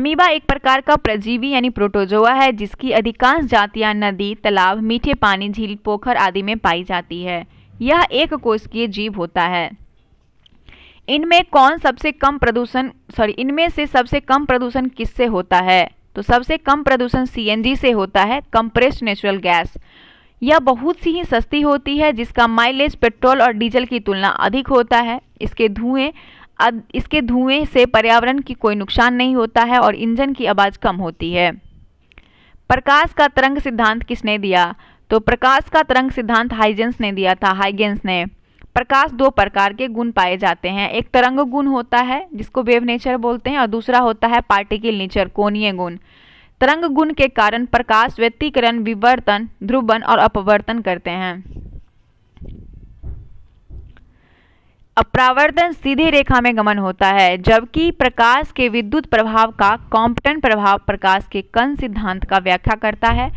अमीबा एक प्रकार का परजीवी यानी प्रोटोजोआ है जिसकी अधिकांश जातियां नदी, तालाब, मीठे पानी, झील, पोखर आदि में पाई जाती है। यह एक कोशिकीय जीव होता है। इनमें कौन सबसे कम प्रदूषण सॉरी इनमें से सबसे कम प्रदूषण किससे होता है? तो सबसे कम प्रदूषण सीएनजी से होता है, कंप्रेस्ड नेचुरल गैस। यह बहुत सी ही सस्ती होती है जिसका माइलेज पेट्रोल और डीजल की तुलना अधिक होता है। इसके धुएं इसके धुएं से पर्यावरण की कोई नुकसान नहीं होता है और इंजन की आवाज़ कम होती है। प्रकाश का तरंग सिद्धांत किसने दिया? तो प्रकाश का तरंग सिद्धांत हाइजेंस ने दिया था, हाइजेंस ने। प्रकाश दो प्रकार के गुण पाए जाते हैं, एक तरंग गुण होता है जिसको वेव नेचर बोलते हैं और दूसरा होता है पार्टिकल नेचर, कोणीय गुण। तरंग गुण के कारण प्रकाश व्यतिकरण, विवर्तन, ध्रुवण और अपवर्तन करते हैं। अपरावर्तन सीधे रेखा में गमन होता है, जबकि प्रकाश के विद्युत प्रभाव का कॉम्पटन प्रभाव प्रकाश के कण सिद्धांत का व्याख्या करता है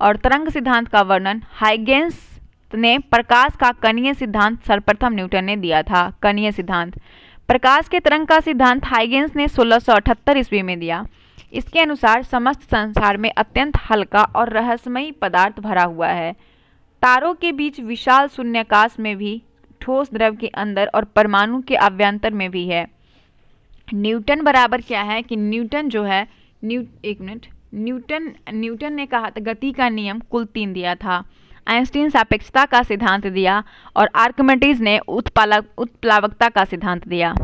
और तरंग सिद्धांत का वर्णन हाइजेंस ने। प्रकाश का कणीय सिद्धांत सर्वप्रथम न्यूटन ने दिया था, कणीय सिद्धांत। प्रकाश के तरंग का सिद्धांत हाइजेंस ने सोलह सौ अठहत्तर ईस्वी में दिया। इसके अनुसार समस्त संसार में अत्यंत हल्का और रहस्यमयी पदार्थ भरा हुआ है। तारों के बीच विशाल शून्याकाश में भी, ठोस द्रव के अंदर और परमाणु के अभ्यंतर में भी है। न्यूटन बराबर क्या है कि न्यूटन जो है न्यू एक मिनट न्यूटन न्यूटन ने कहा था गति का नियम कुल तीन दिया था। आइंस्टीन सापेक्षता का सिद्धांत दिया और आर्कमिडीज ने उत्पालक उत्प्लावकता का सिद्धांत दिया।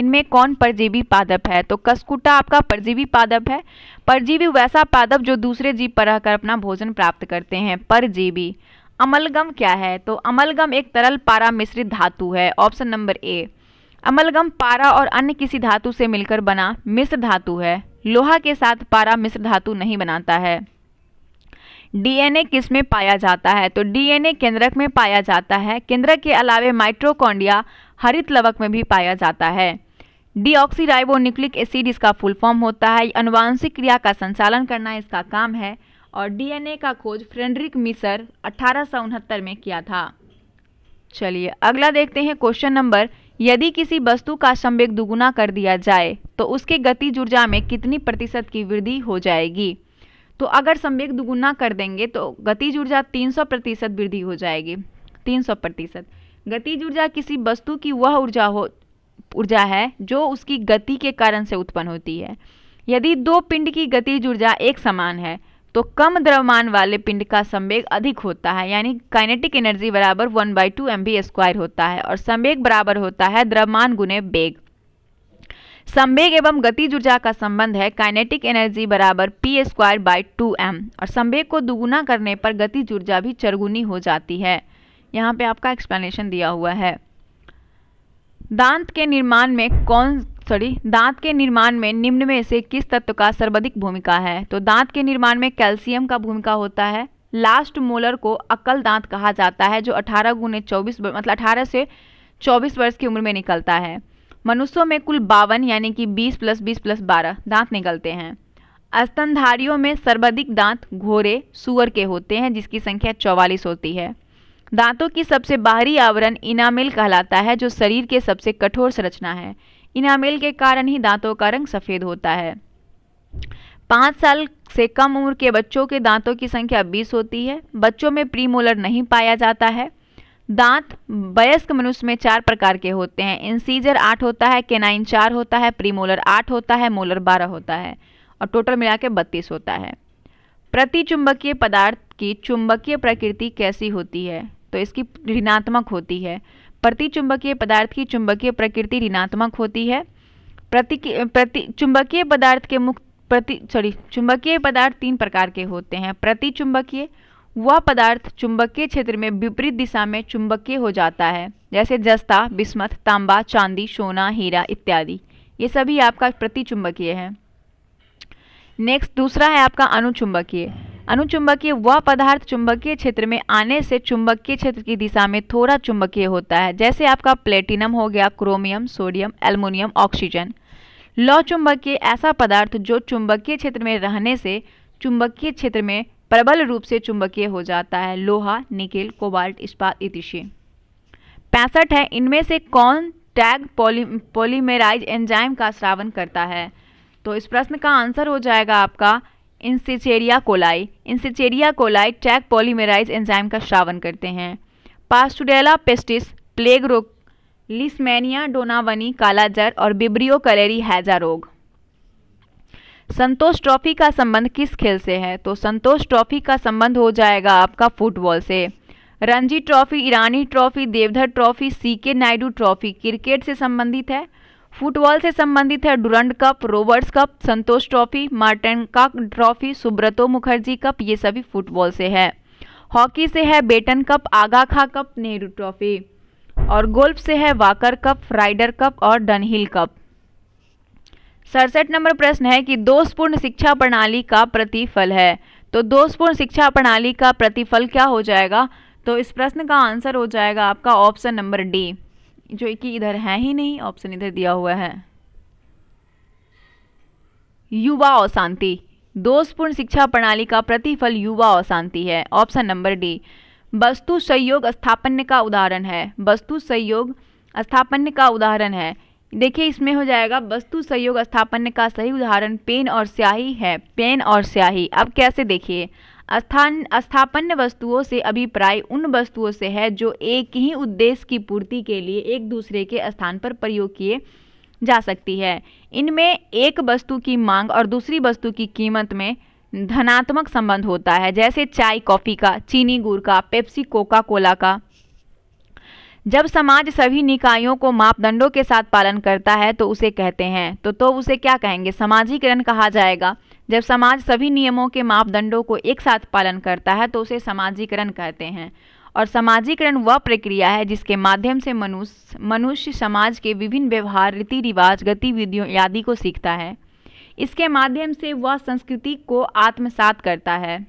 इनमें कौन परजीवी पादप है? तो कस्कुटा आपका परजीवी पादप है। परजीवी वैसा पादप जो दूसरे जीव पर रहकर अपना भोजन प्राप्त करते हैं, परजीवी। अमलगम क्या है? तो अमलगम एक तरल पारा मिश्रित धातु है, ऑप्शन नंबर ए। अमलगम पारा और अन्य किसी धातु से मिलकर बना मिश्र धातु है। लोहा के साथ पारा मिश्र धातु नहीं बनाता है। डीएनए किस में पाया जाता है? तो डीएनए केंद्रक में पाया जाता है। केंद्रक के अलावे माइटोकॉन्ड्रिया हरित लवक में भी पाया जाता है। डीऑक्सीराइबोन्यूक्लिक एसिड इसका फुल फॉर्म होता है। अनुवांशिक क्रिया का संचालन करना इसका काम है और डीएनए का खोज फ्रेडरिक मिसर अठारह सौ उनहत्तर में किया था। चलिए अगला देखते हैं क्वेश्चन नंबर, यदि किसी वस्तु का संवेग दुगुना कर दिया जाए तो उसके गतिज ऊर्जा में कितनी प्रतिशत की वृद्धि हो जाएगी? तो अगर संवेग दुगुना कर देंगे तो गतिज ऊर्जा तीन सौ प्रतिशत वृद्धि हो जाएगी। तीन सौ प्रतिशत। गतिज ऊर्जा किसी वस्तु की वह ऊर्जा हो ऊर्जा है जो उसकी गति के कारण से उत्पन्न होती है। यदि दो पिंड की गतिज ऊर्जा एक समान है तो कम द्रव्यमान वाले पिंड का संवेग अधिक होता है, यानी काइनेटिक एनर्जी बराबर one by two M V square होता है और संवेग बराबर होता है द्रव्यमान गुने वेग। संवेग एवं गतिज ऊर्जा का संबंध है काइनेटिक एनर्जी बराबर P square by two M, और संवेग को दुगुना करने पर गतिज ऊर्जा भी चरगुनी हो जाती है। यहाँ पे आपका एक्सप्लेनेशन दिया हुआ है। दांत के निर्माण में कौन सॉरी दांत के निर्माण में निम्न में से किस तत्व का सर्वाधिक भूमिका है? तो दांत के निर्माण में कैल्शियम का भूमिका होता है। लास्ट मोलर को अकल दांत कहा जाता है जो अठारह गुने चौबीस मतलब अठारह से चौबीस वर्ष की उम्र में निकलता है। मनुष्यों में कुल बावन यानी कि बीस प्लस बीस प्लस बारह दांत निकलते हैं। स्तनधारियों में सर्वाधिक दांत घोड़े सूअर के होते हैं जिसकी संख्या चौवालीस होती है। दांतों की सबसे बाहरी आवरण इनामेल कहलाता है जो शरीर के सबसे कठोर संरचना है। इनामेल के कारण ही दांतों का रंग सफ़ेद होता है। पाँच साल से कम उम्र के बच्चों के दांतों की संख्या बीस होती है। बच्चों में प्रीमोलर नहीं पाया जाता है। दांत वयस्क मनुष्य में चार प्रकार के होते हैं। इंसीजर आठ होता है, केनाइन चार होता है, प्रीमोलर आठ होता है, मोलर बारह होता है और टोटल मिला के बत्तीस होता है। प्रतिचुंबकीय पदार्थ की चुंबकीय प्रकृति कैसी होती है? तो इसकी ऋणात्मक होती है। प्रतिचुंबकीय पदार्थ की चुंबकीय प्रकृति ऋणात्मक होती है। प्रति प्रति चुंबकीय पदार्थ के मुक्त प्रति सॉरी चुंबकीय पदार्थ तीन प्रकार के होते हैं। प्रतिचुंबकीय वह पदार्थ चुंबकीय क्षेत्र में विपरीत दिशा में चुंबकीय हो जाता है, जैसे जस्ता, बिस्मथ, तांबा, चांदी, सोना, हीरा इत्यादि। ये सभी आपका प्रतिचुंबकीय है। नेक्स्ट दूसरा है आपका अनुचुंबकीय। अनुचुंबकीय वह पदार्थ चुंबकीय क्षेत्र में आने से चुंबकीय क्षेत्र की दिशा में थोड़ा चुंबकीय होता है, जैसे आपका प्लेटिनम हो गया, क्रोमियम, सोडियम, एल्युमिनियम, ऑक्सीजन। लौह चुंबकीय ऐसा पदार्थ जो चुंबकीय क्षेत्र में रहने से चुंबकीय क्षेत्र में प्रबल रूप से चुंबकीय हो जाता है, लोहा, निकेल, कोबाल्ट, इस्पात इतिशि। पैंसठ है, इनमें से कौन टैग पॉली पॉलीमेराइज एंजाइम का स्रावन करता है? तो इस प्रश्न का आंसर हो जाएगा आपका इंसिचेरिया कोलाई। इंसिचेरिया कोलाई टैग पॉलीमेराइज एंजाइम का स्रावन करते हैं। पास्टुरेला पेस्टिस प्लेग रोग, लिस्मेनिया डोनावनी कालाजार और बिब्रियो कलेरी हैजा रोग। संतोष ट्रॉफी का संबंध किस खेल से है? तो संतोष ट्रॉफी का संबंध हो जाएगा आपका फुटबॉल से। Ranji trophy, Irani trophy, Deodhar trophy, CK Naidu trophy cricket से संबंधित है। फुटबॉल से संबंधित है Durand cup, Rovers cup, Santosh trophy, मार्टेनका ट्रॉफी, सुब्रतो मुखर्जी कप, ये सभी फुटबॉल से है। हॉकी से है Beighton cup, Aga Khan cup, Nehru trophy और गोल्फ से है वाकर कप, राइडर कप और डनहिल कप। सड़सठ नंबर प्रश्न है कि दोषपूर्ण शिक्षा प्रणाली का प्रतिफल है। तो दोषपूर्ण शिक्षा प्रणाली का प्रतिफल क्या हो जाएगा? तो इस प्रश्न का आंसर हो जाएगा आपका ऑप्शन नंबर डी, जो कि इधर है ही नहीं, ऑप्शन इधर दिया हुआ है, युवा अशांति। दोषपूर्ण शिक्षा प्रणाली का प्रतिफल युवा अशांति है, ऑप्शन नंबर डी। वस्तु संयोग स्थापन्य का उदाहरण है। वस्तु संयोग स्थापन्य का उदाहरण है, देखिए इसमें हो जाएगा वस्तु संयोग स्थापन्य का सही उदाहरण पेन और स्याही है। पेन और स्याही अब कैसे देखिए, स्थान स्थापन्य वस्तुओं से अभिप्राय उन वस्तुओं से है जो एक ही उद्देश्य की पूर्ति के लिए एक दूसरे के स्थान पर प्रयोग किए जा सकती है। इनमें एक वस्तु की मांग और दूसरी वस्तु की कीमत में धनात्मक संबंध होता है, जैसे चाय कॉफ़ी का, चीनी गुड़ का, पेप्सी कोका कोला का। जब समाज सभी निकायों को मापदंडों के साथ पालन करता है तो उसे कहते हैं तो तो उसे क्या कहेंगे? समाजीकरण कहा जाएगा। जब समाज सभी नियमों के मापदंडों को एक साथ पालन करता है तो उसे समाजीकरण कहते हैं। और समाजीकरण वह प्रक्रिया है जिसके माध्यम से मनुष्य मनुष्य समाज के विभिन्न व्यवहार, रीति रिवाज, गतिविधियों आदि को सीखता है। इसके माध्यम से वह संस्कृति को आत्मसात करता है।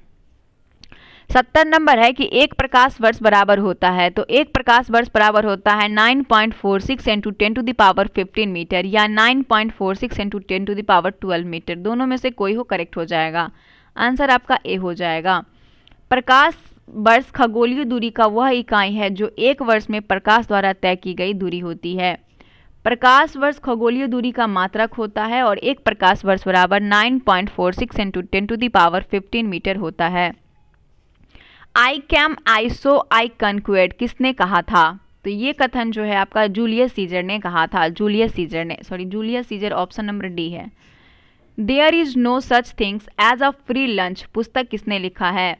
सत्तर नंबर है कि एक प्रकाश वर्ष बराबर होता है। तो एक प्रकाश वर्ष बराबर होता है nine point four six into ten to the power fifteen metre या nine point four six into ten to the power twelve metre. दोनों में से कोई हो करेक्ट हो जाएगा, आंसर आपका ए हो जाएगा। प्रकाश वर्ष खगोलीय दूरी का वह इकाई है जो एक वर्ष में प्रकाश द्वारा तय की गई दूरी होती है। प्रकाश वर्ष खगोलीय दूरी का मात्रक होता है और एक प्रकाश वर्ष बराबर nine point four six into ten to the power fifteen metre होता है। आई कैम आई सो आई कंक्वेड किसने कहा था? तो ये कथन जो है आपका जूलियस सीजर ने कहा था। जूलियस सीजर ने sorry Julius Caesar option number D है। There is no such things as a free lunch पुस्तक किसने लिखा है?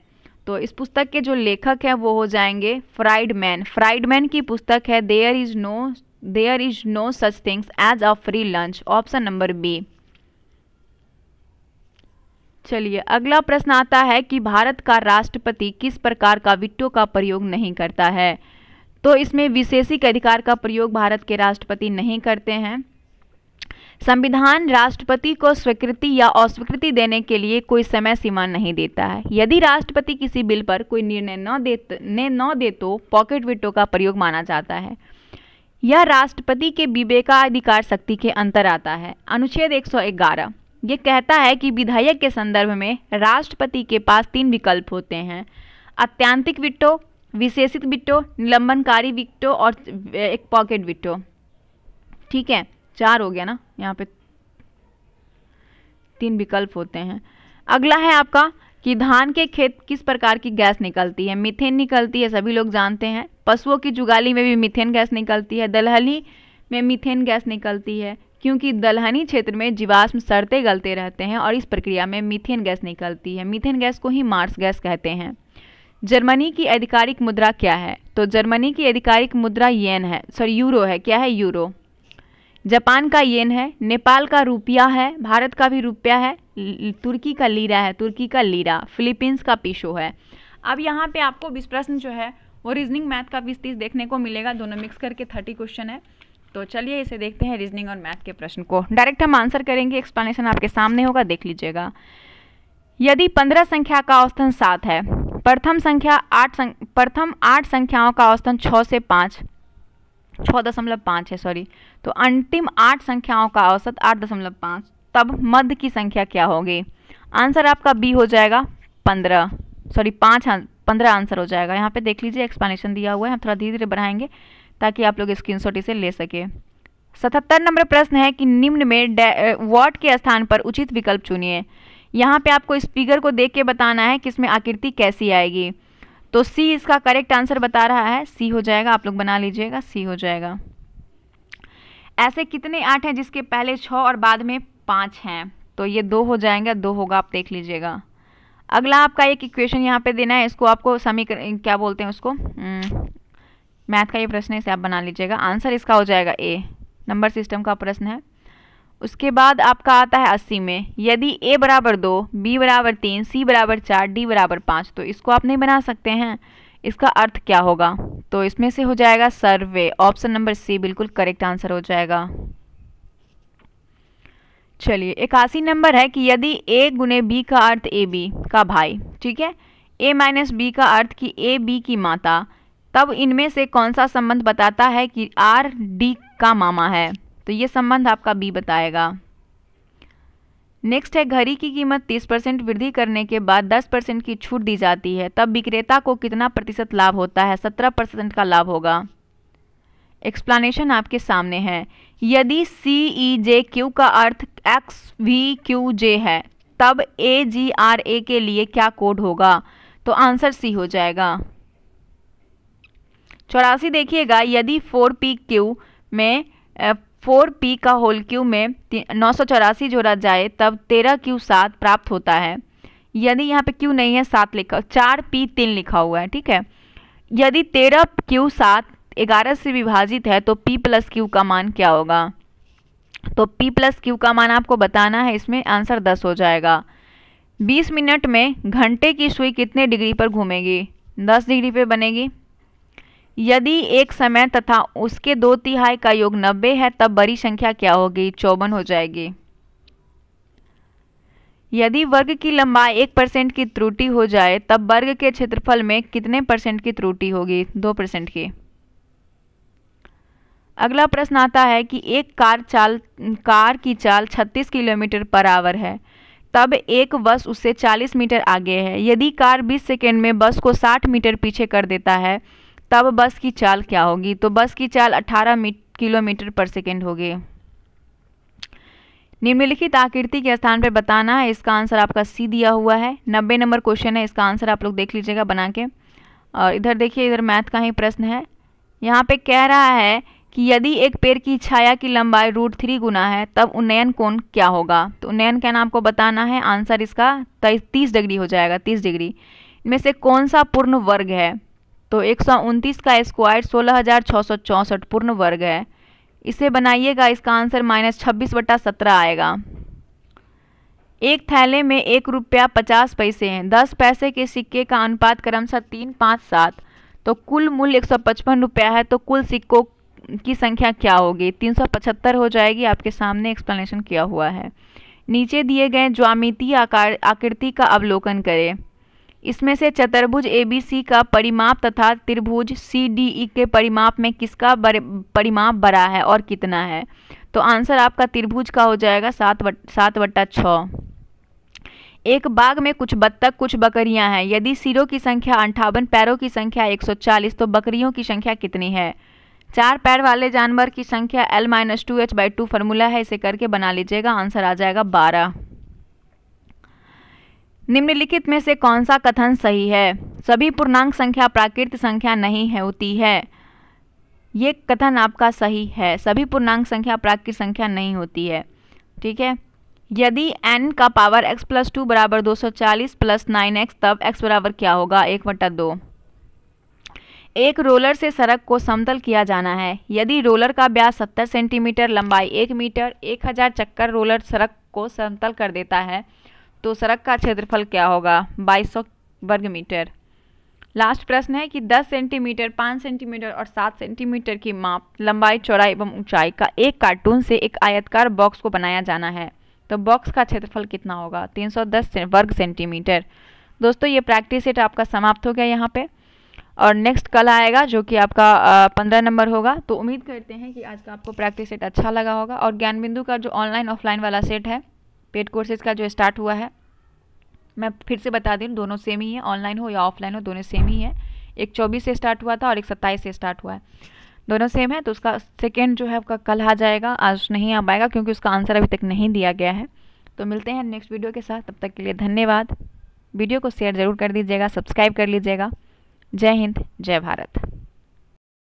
तो इस पुस्तक के जो लेखक हैं वो हो जाएंगे फ्राइडमैन। फ्राइडमैन की पुस्तक है there is no there is no such things as a free lunch, option number B. चलिए अगला प्रश्न आता है कि भारत का राष्ट्रपति किस प्रकार का वीटो का प्रयोग नहीं करता है? तो इसमें विशेषिक अधिकार का प्रयोग भारत के राष्ट्रपति नहीं करते हैं। संविधान राष्ट्रपति को स्वीकृति या अस्वीकृति देने के लिए कोई समय सीमा नहीं देता है। यदि राष्ट्रपति किसी बिल पर कोई निर्णय न देने न दे तो पॉकेट वीटो का प्रयोग माना जाता है। यह राष्ट्रपति के विवेकाधिकार शक्ति के अंतर आता है। अनुच्छेद एक सौ ग्यारह ये कहता है कि विधेयक के संदर्भ में राष्ट्रपति के पास तीन विकल्प होते हैं, आत्यांतिक वीटो, विशेषित वीटो, निलंबनकारी वीटो और एक पॉकेट वीटो। ठीक है, चार हो गया ना, यहाँ पे तीन विकल्प होते हैं। अगला है आपका कि धान के खेत किस प्रकार की गैस निकलती है? मीथेन निकलती है, सभी लोग जानते हैं। पशुओं की जुगाली में भी मीथेन गैस निकलती है। दलहनी में मीथेन गैस निकलती है क्योंकि दलहनी क्षेत्र में जीवाश्म सड़ते गलते रहते हैं और इस प्रक्रिया में मीथेन गैस निकलती है। मीथेन गैस को ही मार्स गैस कहते हैं। जर्मनी की आधिकारिक मुद्रा क्या है? तो जर्मनी की आधिकारिक मुद्रा येन है, सॉरी यूरो है। क्या है? यूरो। जापान का येन है, नेपाल का रुपया है, भारत का भी रुपया है, तुर्की का लीरा है, तुर्की का लीरा, फिलीपींस का पीसो है। अब यहाँ पे आपको बीस प्रश्न जो है वो रीजनिंग मैथ का बीस तीस देखने को मिलेगा, दोनों मिक्स करके तीस क्वेश्चन है। तो चलिए इसे देखते हैं, रीजनिंग और मैथ के प्रश्न को डायरेक्ट हम आंसर करेंगे, एक्सप्लेनेशन आपके सामने होगा, देख लीजिएगा। यदि पंद्रह संख्या का औसतन सात है, प्रथम संख्या आठ संख प्रथम आठ संख्याओं का औसतन छः से पाँच छः दशमलव पाँच है सॉरी तो अंतिम आठ संख्याओं का औसत आठ दशमलव पाँच, तब मध्य की संख्या क्या होगी? आंसर आपका बी हो जाएगा, पंद्रह सॉरी पाँच पंद्रह आंसर हो जाएगा। यहाँ पे देख लीजिए एक्सप्लेनेशन दिया हुआ है, हम थोड़ा धीरे धीरे बढ़ाएंगे ताकि आप लोग स्क्रीनशॉट इसे ले सके। सतहत्तर नंबर प्रश्न है कि निम्न में वर्ड के स्थान पर उचित विकल्प चुनिए। यहाँ पे आपको इस फिगर को देख के बताना है कि इसमें आकृति कैसी आएगी। तो सी इसका करेक्ट आंसर बता रहा है, सी हो जाएगा, आप लोग बना लीजिएगा, सी हो जाएगा। ऐसे कितने आठ हैं जिसके पहले छः और बाद में पाँच हैं? तो ये दो हो जाएंगे, दो होगा, आप देख लीजिएगा। अगला आपका एक इक्वेशन यहाँ पे देना है, इसको आपको समीकरण क्या बोलते हैं उसको, मैथ का ये प्रश्न है, इसे आप बना लीजिएगा। आंसर इसका हो जाएगा ए, नंबर सिस्टम का प्रश्न है। उसके बाद आपका आता है अस्सी में, यदि ए बराबर दो, बी बराबर तीन, सी बराबर चार, डी बराबर पाँच, तो इसको आप नहीं बना सकते हैं, इसका अर्थ क्या होगा? तो इसमें से हो जाएगा सर्वे, ऑप्शन नंबर सी बिल्कुल करेक्ट आंसर हो जाएगा। चलिए इक्यासी नंबर है कि यदि ए गुने बी का अर्थ ए बी का भाई, ठीक है, ए माइनस बी का अर्थ कि ए बी की माता, तब इनमें से कौन सा संबंध बताता है कि आर डी का मामा है? तो ये संबंध आपका बी बताएगा। नेक्स्ट है घड़ी की कीमत तीस परसेंट वृद्धि करने के बाद दस परसेंट की छूट दी जाती है, तब विक्रेता को कितना प्रतिशत लाभ होता है? सत्रह परसेंट का लाभ होगा। एक्सप्लेनेशन आपके सामने है, यदि सी ई जे क्यू का अर्थ एक्स वी क्यू जे है, तब ए जी आर ए के लिए क्या कोड होगा? तो आंसर सी हो जाएगा। चौरासी देखिएगा, यदि फोर पी क्यू में फोर पी का होल क्यू में नौ सौ चौरासी जोड़ा जाए तब तेरह क्यू सात प्राप्त होता है। यदि यहाँ पे क्यू नहीं है, सात लिखा, चार पी तीन लिखा हुआ है, ठीक है। यदि तेरह क्यू सात ग्यारह से विभाजित है तो पी प्लस क्यू का मान क्या होगा? तो पी प्लस क्यू का मान आपको बताना है, इसमें आंसर दस हो जाएगा। बीस मिनट में घंटे की सुई कितने डिग्री पर घूमेगी? दस डिग्री पर बनेगी। यदि एक समय तथा उसके दो तिहाई का योग नब्बे है, तब बड़ी संख्या क्या होगी? चौवन हो जाएगी। यदि वर्ग की लंबाई एक परसेंट की त्रुटि हो जाए तब वर्ग के क्षेत्रफल में कितने परसेंट की त्रुटि होगी? दो परसेंट की। अगला प्रश्न आता है कि एक कार चाल कार की चाल छत्तीस किलोमीटर पर आवर है, तब एक बस उससे चालीस मीटर आगे है। यदि कार बीस सेकेंड में बस को साठ मीटर पीछे कर देता है तब बस की चाल क्या होगी? तो बस की चाल अठारह किलोमीटर पर सेकेंड होगी। निम्नलिखित आकृति के स्थान पर बताना है, इसका आंसर आपका सी दिया हुआ है। नब्बे नंबर क्वेश्चन है, इसका आंसर आप लोग देख लीजिएगा बना के। और इधर देखिए, इधर मैथ का ही प्रश्न है। यहाँ पे कह रहा है कि यदि एक पेड़ की छाया की लंबाई रूट थ्री गुना है तब उन्नयन कोण क्या होगा। तो उन्नयन का नाम आपको बताना है, आंसर इसका तीस डिग्री हो जाएगा, तीस डिग्री। इनमें से कौन सा पूर्ण वर्ग है। तो एक सौ उनतीस का स्क्वायर सोलह हज़ार छः सौ चौंसठ पूर्ण वर्ग है। इसे बनाइएगा, इसका आंसर माइनस छब्बीस बटा सत्रह आएगा। एक थैले में एक रुपया पचास पैसे हैं, दस पैसे के सिक्के का अनुपात क्रमशः तीन पाँच सात, तो कुल मूल्य एक सौ पचपन रुपया है, तो कुल सिक्कों की संख्या क्या होगी। तीन सौ पचहत्तर हो जाएगी, आपके सामने एक्सप्लेनेशन किया हुआ है। नीचे दिए गए ज्यामितीय आकार आकृति का अवलोकन करें। इसमें से चतुर्भुज ए बी सी का परिमाप तथा त्रिभुज सी डी ई के परिमाप में किसका परिमाप बड़ा है और कितना है। तो आंसर आपका त्रिभुज का हो जाएगा सात बट सात बट्टा छः। एक बाग में कुछ बत्तख कुछ बकरियां हैं, यदि सिरों की संख्या अंठावन, पैरों की संख्या एक सौ चालीस, तो बकरियों की संख्या कितनी है। चार पैर वाले जानवर की संख्या L minus two H by two formula है, इसे करके बना लीजिएगा, आंसर आ जाएगा बारह। निम्नलिखित में से कौन सा कथन सही है, सभी पूर्णांक संख्या प्राकृत संख्या नहीं होती है। ये कथन आपका सही है, सभी पूर्णांक संख्या प्राकृत संख्या नहीं होती है। ठीक है, यदि n का पावर x प्लस टू बराबर दो सौ चालीस प्लस नाइन एक्स, तब x बराबर क्या होगा, एक बटा दो। एक रोलर से सड़क को समतल किया जाना है, यदि रोलर का व्यास सत्तर सेंटीमीटर, लंबाई एक मीटर, एक हज़ार चक्कर रोलर सड़क को समतल कर देता है, तो सड़क का क्षेत्रफल क्या होगा, बाईस सौ वर्ग मीटर। लास्ट प्रश्न है कि दस सेंटीमीटर, पाँच सेंटीमीटर और सात सेंटीमीटर की माप, लंबाई, चौड़ाई एवं ऊंचाई का एक कार्टून से एक आयताकार बॉक्स को बनाया जाना है, तो बॉक्स का क्षेत्रफल कितना होगा, तीन सौ दस वर्ग सेंटीमीटर। दोस्तों ये प्रैक्टिस सेट आपका समाप्त हो गया यहाँ पे, और नेक्स्ट कल आएगा जो कि आपका पंद्रह नंबर होगा। तो उम्मीद करते हैं कि आज का आपको प्रैक्टिस सेट अच्छा लगा होगा। और ज्ञानबिंदु का जो ऑनलाइन ऑफलाइन वाला सेट है, पेड कोर्सेज का जो स्टार्ट हुआ है, मैं फिर से बता दूँ, दोनों सेम ही है, ऑनलाइन हो या ऑफलाइन हो दोनों सेम ही है। एक चौबीस से स्टार्ट हुआ था और एक सत्ताईस से स्टार्ट हुआ है, दोनों सेम है। तो उसका सेकेंड जो है आपका कल आ जाएगा, आज नहीं आ पाएगा क्योंकि उसका आंसर अभी तक नहीं दिया गया है। तो मिलते हैं नेक्स्ट वीडियो के साथ, तब तक के लिए धन्यवाद। वीडियो को शेयर ज़रूर कर दीजिएगा, सब्सक्राइब कर लीजिएगा। जय हिंद, जय भारत।